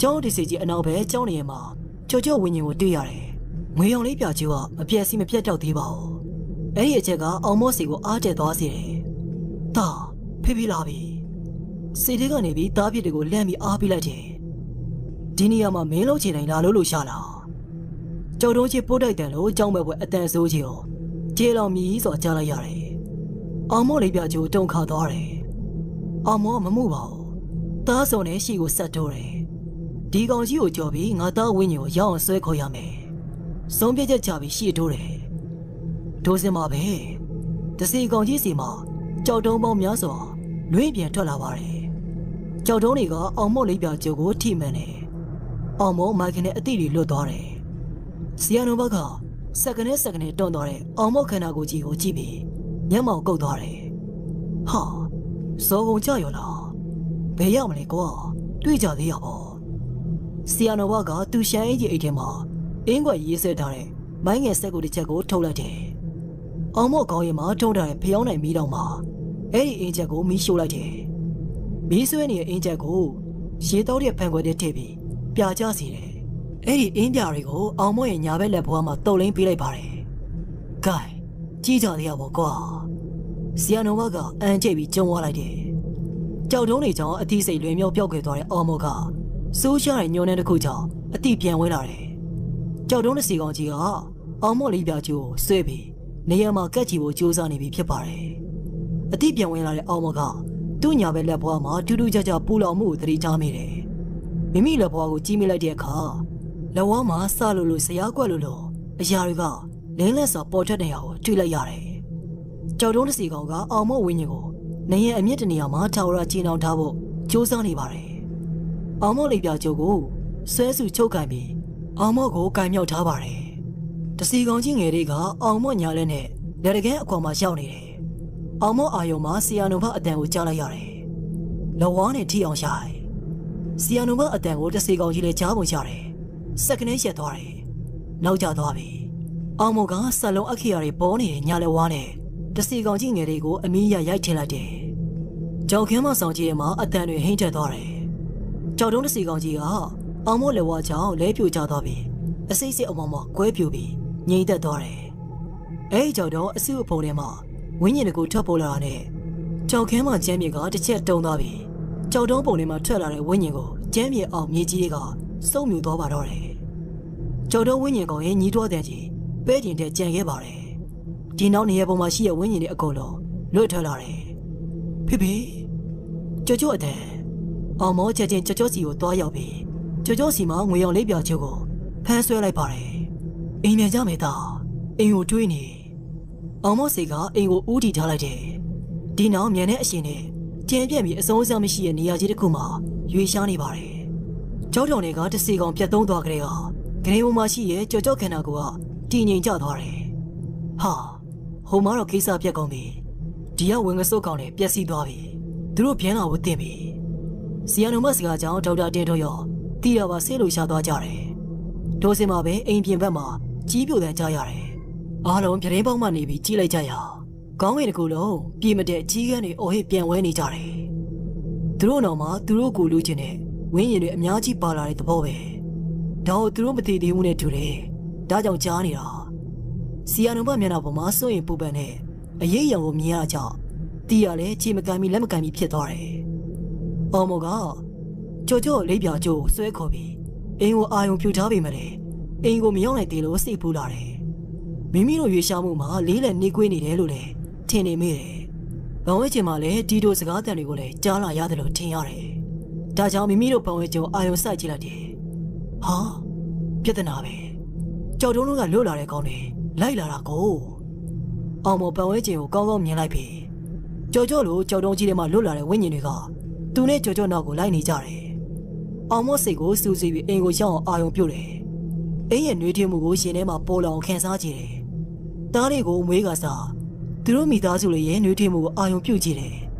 ကြောက်တဲ့စိတ်ကြီးအနောက်ဘက်ကြောက်နေရမှာကြော်ကြော်ဝိညာဉ်ကိုတွေ့ရတယ်။ငွေအောင်လိပ်ပြာကျိုးကမပြက်စီမပြက်တော့သေးပါဘူး။အဲ့ဒီအချက်ကအောင်မော့စီကိုအားကျသွားစေတယ်။တား ဖိဖိလာပြီစိတ်ထဲကနေပြီးတားပြစ်တွေကိုလှမ်းပြီးအားပေးလိုက်တယ်ဒီနေရာမှာမင်းလို့ချင်တိုင်းလာလို့လို့ရှာလာကြောက်တုံးချစ်ပို့တိုက်တယ်လို့ကြောက်မဲ့ပွဲအတန်ဆိုးကြီးကိုကျေလောင်မြည်ကြီးဆိုကြားလိုက်ရတယ်အောင်မော့လေးပြချိုးတုံခါသွားတယ်အောင်မော့မမှုပါဘူးတားစုံနဲ့ရှီကိုဆက်တိုးတယ်ဒီကောင်ကြီးကိုကြော်ပြီးငါသားဝင်းကြီးကိုရောက်အောင်ဆွဲခေါ်ရမယ်ဆုံးဖြတ်ချက်ချပြီးရှီတိုးတယ်ထိုးစင်ပါပဲတစီကောင်ကြီးစီမှာ ကြောက်တုံးပေါင်းများစွာလွင့်ပြန်ထွက်လာပါတယ်။ကြောက်တုံးတွေကအောင်မော့လေးပြကျိုးကိုထိမှန်တယ်။အောင်မော့မိုက်ကနေအသည့်တွေလွတ်သွားတယ်။ဆီယနိုဘကစက္ကနဲ့စက္ကနဲ့တွန့်သွားတဲ့အောင်မော့ခန္ဓာကိုယ်ကြီးကိုကြည့်ပြီးမျက်မှောင်ကုတ်သွားတယ်။ဟာစောကုန်ကြရောလား။ဘယ်ရောက်မလဲကွာ။တွေ့ကြသေးရပါ့။ဆီယနိုဘကသူ့ရှမ်းအေးကြီးအိတ်ထဲမှာအင်းကွက်ရေးဆက်ထားတဲ့မိုင်းငယ်ဆက်ကိုတစ်ချက်ကိုထုတ်လိုက်တယ်။ အောင်မော့ကောင်းရင်မှာထုံးတာရဲ့ဖျောင်းနိုင်မီးတောင်မှာအဲ့ဒီအင်ဂျက်ကိုမီးရှို့လိုက်တယ်။မီးဆွဲနေတဲ့အင်ဂျက်ကိုရေတောက်ရဲ့ဖန်ခွက်ထဲထည့်ပြီးပြာကျစေတယ်။အဲ့ဒီအင်ပြာတွေကိုအောင်မော့ရဲ့ညာဘက်လက်ဘွားမှာတုပ်လိမ့်ပေးလိုက်ပါတယ်။ gain ကြီးကြတဲ့ရပါကွာ။ဆီယနိုဝါကအန်ကျိတ်ပြီးကျုံသွားလိုက်တယ်။ကြောက်တုံးတွေကြောင့်အသီးစိတ်လွင်မြောက်ပျောက်ကွယ်သွားတဲ့အောင်မော့ကစိုးရှားတဲ့ညွန်တဲ့တစ်ခုကြောင့်အသီးပြန်ဝင်လာတယ်။ကြောက်တုံးတစ်စီကောင်ကြီးကအောင်မော့လေးပြာကျိုးဆွဲပြီး နေရာမှာကက်ချီဖို့ကြိုးစားနေပြီဖြစ်ပါတယ်။အတိပြန်ဝင်လာတဲ့အောင်မကသူ့ညာဘက်လက်ဘွားမှာတူတူကြကြပူလောင်မှုကိုသတိထားမိတယ်။မိမိလက်ဘွားကိုကြီးမိလိုက်တဲ့အခါလက်ဝါးမှာစလို့လို့ဆရာကွက်လို့လို့အရာတွေကလင်းလက်စွာပေါ်ထွက်နေရကိုတွေ့လိုက်ရတယ်။ကြောက်တုံးတစ်စီကောင်ကအောင်မဝင်းကြီးကိုနေရာအမြင့်တနေရာမှာထာဝရချီနှောင်ထားဖို့ကြိုးစားနေပါတယ်။အောင်မလေးပြာကျိုးကိုဆွဲစုချုပ်ကန်ပြီးအောင်မကိုကန်မြောက်ထားပါတယ်။ တစီကောင်ကြီးငယ်တွေကအောင်မော့ညာလဲနဲ့လက်တကဲအကွာမှာရောက်နေတယ်။အောင်မော့အာယုံမှာဆီယနိုဘအတန်ကိုကြားလိုက်ရတယ်။လဝါးနဲ့ထိအောင်ရှာတယ်။ဆီယနိုဘအတန်ကိုတစီကောင်ကြီးလည်းကြားပုံရတယ်။စက္ကနဲရက်သွားတယ်။နောက်ကျသွားပြီ။အောင်မော့ကဆက်လုံးအခိယာတွေပေါ်နေတဲ့ညာလဲဝါးနဲ့တစီကောင်ကြီးငယ်တွေကိုအမီးရရိုက်ထင်လိုက်တယ်။ကြောက်ခင်းမဆောင်ကြီးရဲ့မှာအတန်တွေဟိမ့်ထက်သွားတယ်။ကြောက်တုံးတစီကောင်ကြီးကအောင်မော့လက်ဝါးကြောင့်လဲပြိုကျသွားပြီ။အစိမ့်စိမ့်အမောင်မောင်ကွဲပြိုပြီ။ ငြိမ်သက်သွားတယ်။အဲဒီကြောက်တော့အဆုအဖုံထဲမှာဝင်းညင်တစ်ခုထွက်ပေါ်လာတာနဲ့ကြောက်ခဲမှကျမ်းမြေကတစ်ချက်တုံသွားပြီ။ကြောက်တုံးပုံထဲမှာထွက်လာတဲ့ဝင်းညင်ကိုကျမ်းမြေအောင်မြေကြီးတွေကစုံမြူသွားပါတော့တယ်။ကြောက်တုံးဝင်းညင်ကောင်ရဲ့ညီတော်တဲ့ကြီးပဲကျင်တဲ့ကြံခဲ့ပါတယ်။ဒီနောက်နေရာပေါ်မှာရှိတဲ့ဝင်းညင်တွေအကုန်လုံးလွတ်ထွက်လာတယ်။ဖိဖိကြော်ကြော်အတန်အောင်မောချက်ချင်းကြော်ကြော်စီကိုတွားရောက်ပြီးကြော်ကြော်စီမှာငွေရောင်လေးပြာချိုးကိုဖမ်းဆွဲလိုက်ပါတယ်။ အိမ်ပြန်ကြမယ်သားအိမ်ကိုတွေးနေအောင်မော့စေကအိမ်ကိုဦးတည်ထားလိုက်တယ်ဒီနောက်မြန်တဲ့အရှင်နဲ့渐变变身上面吸引你要接的苦嘛，越想你吧嘞。早上那个这是一个别动作个嘞啊，跟你我妈吸引就早看那个，第二家多嘞。哈，后妈老开始别讲呗，只要问个手讲嘞，别谁多呗，都是别人不对呗。虽然我们是个讲找着点头药，第二把谁留下多家嘞，都是嘛呗，人品不嘛，指标在家呀嘞。阿龙别人帮忙那边积累家呀。 岗位的古老，比没得几个人熬夜变晚的家嘞。走路那么，走路古路真嘞，晚些嘞，年纪大了的宝贝，然后走路不提提我那出嘞，大家家里啦。虽然我们面那不马上也不办嘞，也让我们家家，第二嘞，起码干米那么干米撇大嘞。阿莫个，悄悄那边就水可比，因为阿用票差别没嘞，因为米样嘞地路是不拉嘞，明明路越下木嘛，离了你归你来路嘞。 天里没嘞，本位节嘛嘞，地主自家带的过来，家那丫头都听下嘞。大家明明都本位就爱用手机了的，哈，别在那呗。交通路个路来来讲嘞，来来那个，俺们本位就刚刚明来呗。交交路交通局的嘛路来来问你那个，都来交交那个来你家嘞。俺们四个手机被英国想爱用表嘞，一人每天某个现在嘛波浪看啥子嘞，打那个每个啥。 都罗米达做了也女天母阿用表姐嘞，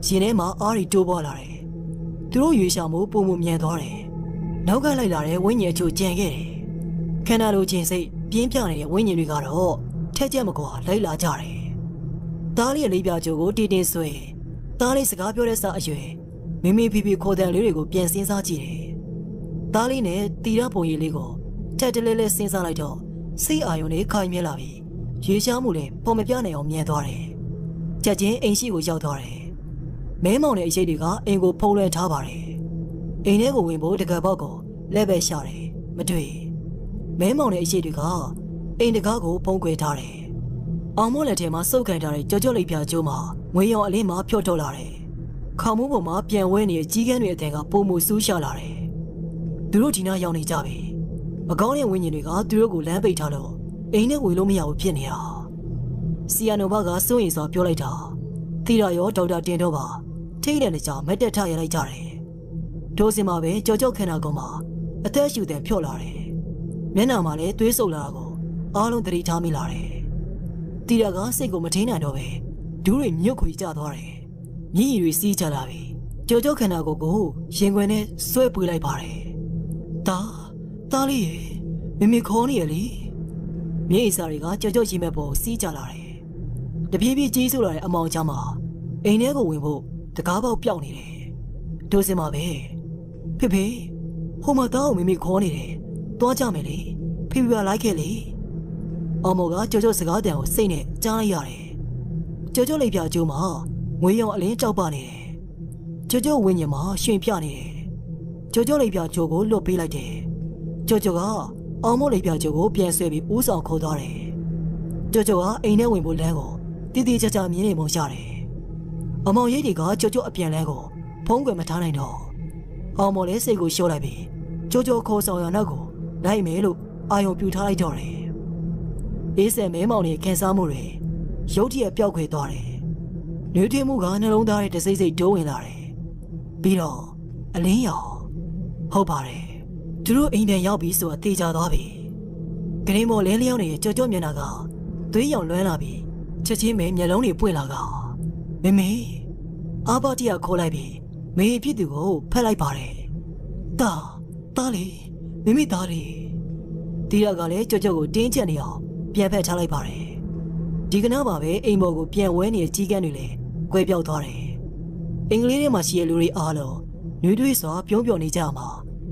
现在嘛阿里做不来嘞，都罗月下母不母面多嘞，老家来来嘞温热就见个嘞，看那路建设边边嘞温热那个路，条件不够来拉家嘞，大理那边就个点点水，大理自家表嘞啥水，明明皮皮靠在那个边身上去嘞，大理呢地拉朋友那个，在这里嘞身上来着，谁阿用嘞开面拉皮。 学校木嘞，旁边边那样面多嘞，最近恩熙个交多嘞，美貌嘞一些地方英国跑来查吧嘞，因那个文博这个报告来白下嘞，没对，美貌嘞一些地方因这个个跑过查嘞，阿毛嘞天嘛手干查嘞，悄悄嘞边走嘛，没有立马飘走啦嘞，看木木嘛边外嘞几个人在个保姆手下啦嘞，都罗天那样嘞家呗，我刚嘞问你那个都罗个南北查了。 人家为了没有骗你啊！西安那边个生意上飘来着，提了要找点点头吧，提了那家没得差也来家嘞。都是嘛呗，悄悄看那个嘛，一点小点飘来嘞。闽南嘛嘞，对手那个，阿龙这里查没来嘞。提了个谁个没听那着呗，丢人没亏家多嘞，你以为谁家那呗？悄悄看那个个，现在呢谁不来吧嘞？打打哩，明明看你哩。 မြေအစာတွေကကြောက်ကြောက်ရှိမဲ့ပေါ်စီးကြလာတယ်။တပြေးပြေးကြီးစုလာတဲ့အမောင်ကြားမှာအိမ်ထဲကိုဝင်ဖို့တကားပေါက်ပြောက်နေတယ်။ဒိုးစင်မှာပဲ။ဖေဖေဟိုမှာတောင်းမိမိခေါ်နေတယ်။သွားကြမယ်လေ။ဖေဖေကလိုက်ခဲ့လေ။အမောင်ကကြောက်ကြောက်စကားတန်ကိုစိတ်နဲ့ကြားလိုက်ရတယ်။ကြောက်ကြောက်လေးပြကျိုးမှာငွေရောင်အလင်းကြောက်ပါနေတယ်။ကြောက်ကြောက်ဝင်းညင်မှာရှင်ပြနေတယ်။ကြောက်ကြောက်လေးပြကျိုးကိုလွတ်ပေးလိုက်တယ်။ကြောက်ကြောက်က 阿毛那边就个边水边无上口大嘞，这就啊，一年文不来个，滴滴家家面内忙下嘞。阿毛也地个就就一边来个，碰过么谈来着。阿毛嘞是个小来边，就就靠上要那个来梅路，阿用表他来着嘞。一些眉毛嘞看啥么嘞，小弟也表快大嘞，女天母个那龙大嘞这谁谁周围那嘞，比了阿林瑶，好吧嘞。 သူတို့အိမ်ပြန်ရောက်ပြီဆိုတာသိကြသွားပြီ။ဂရင်းမော်လဲလျောင်းနေကြောကြောမျက်နှာကသွေးရောင်လွှမ်းလာပြီ။ချက်ချင်းပဲမျက်လုံးတွေပွင့်လာကမမေအာဘတိကခေါ်လိုက်ပြီ။မေဖြစ်သူကိုဖက်လိုက်ပါတယ်။တာတားလေမမေတားလေတီရကလည်းကြောကြောကိုတင်းချက်နေအောင်ပြန်ဖက်ထားလိုက်ပါတယ်။ဒီကနေ့မှာပဲအိမ်မော်ကိုပြန်ဝဲနေတဲ့ကြီးကန်းတွေလည်းကွဲပြောက်သွားတယ်။အင်္ဂလိပ်ထဲမှာရှိတဲ့လူတွေအားလုံးနွေးတွေစွာပြုံးပြော်နေကြမှာ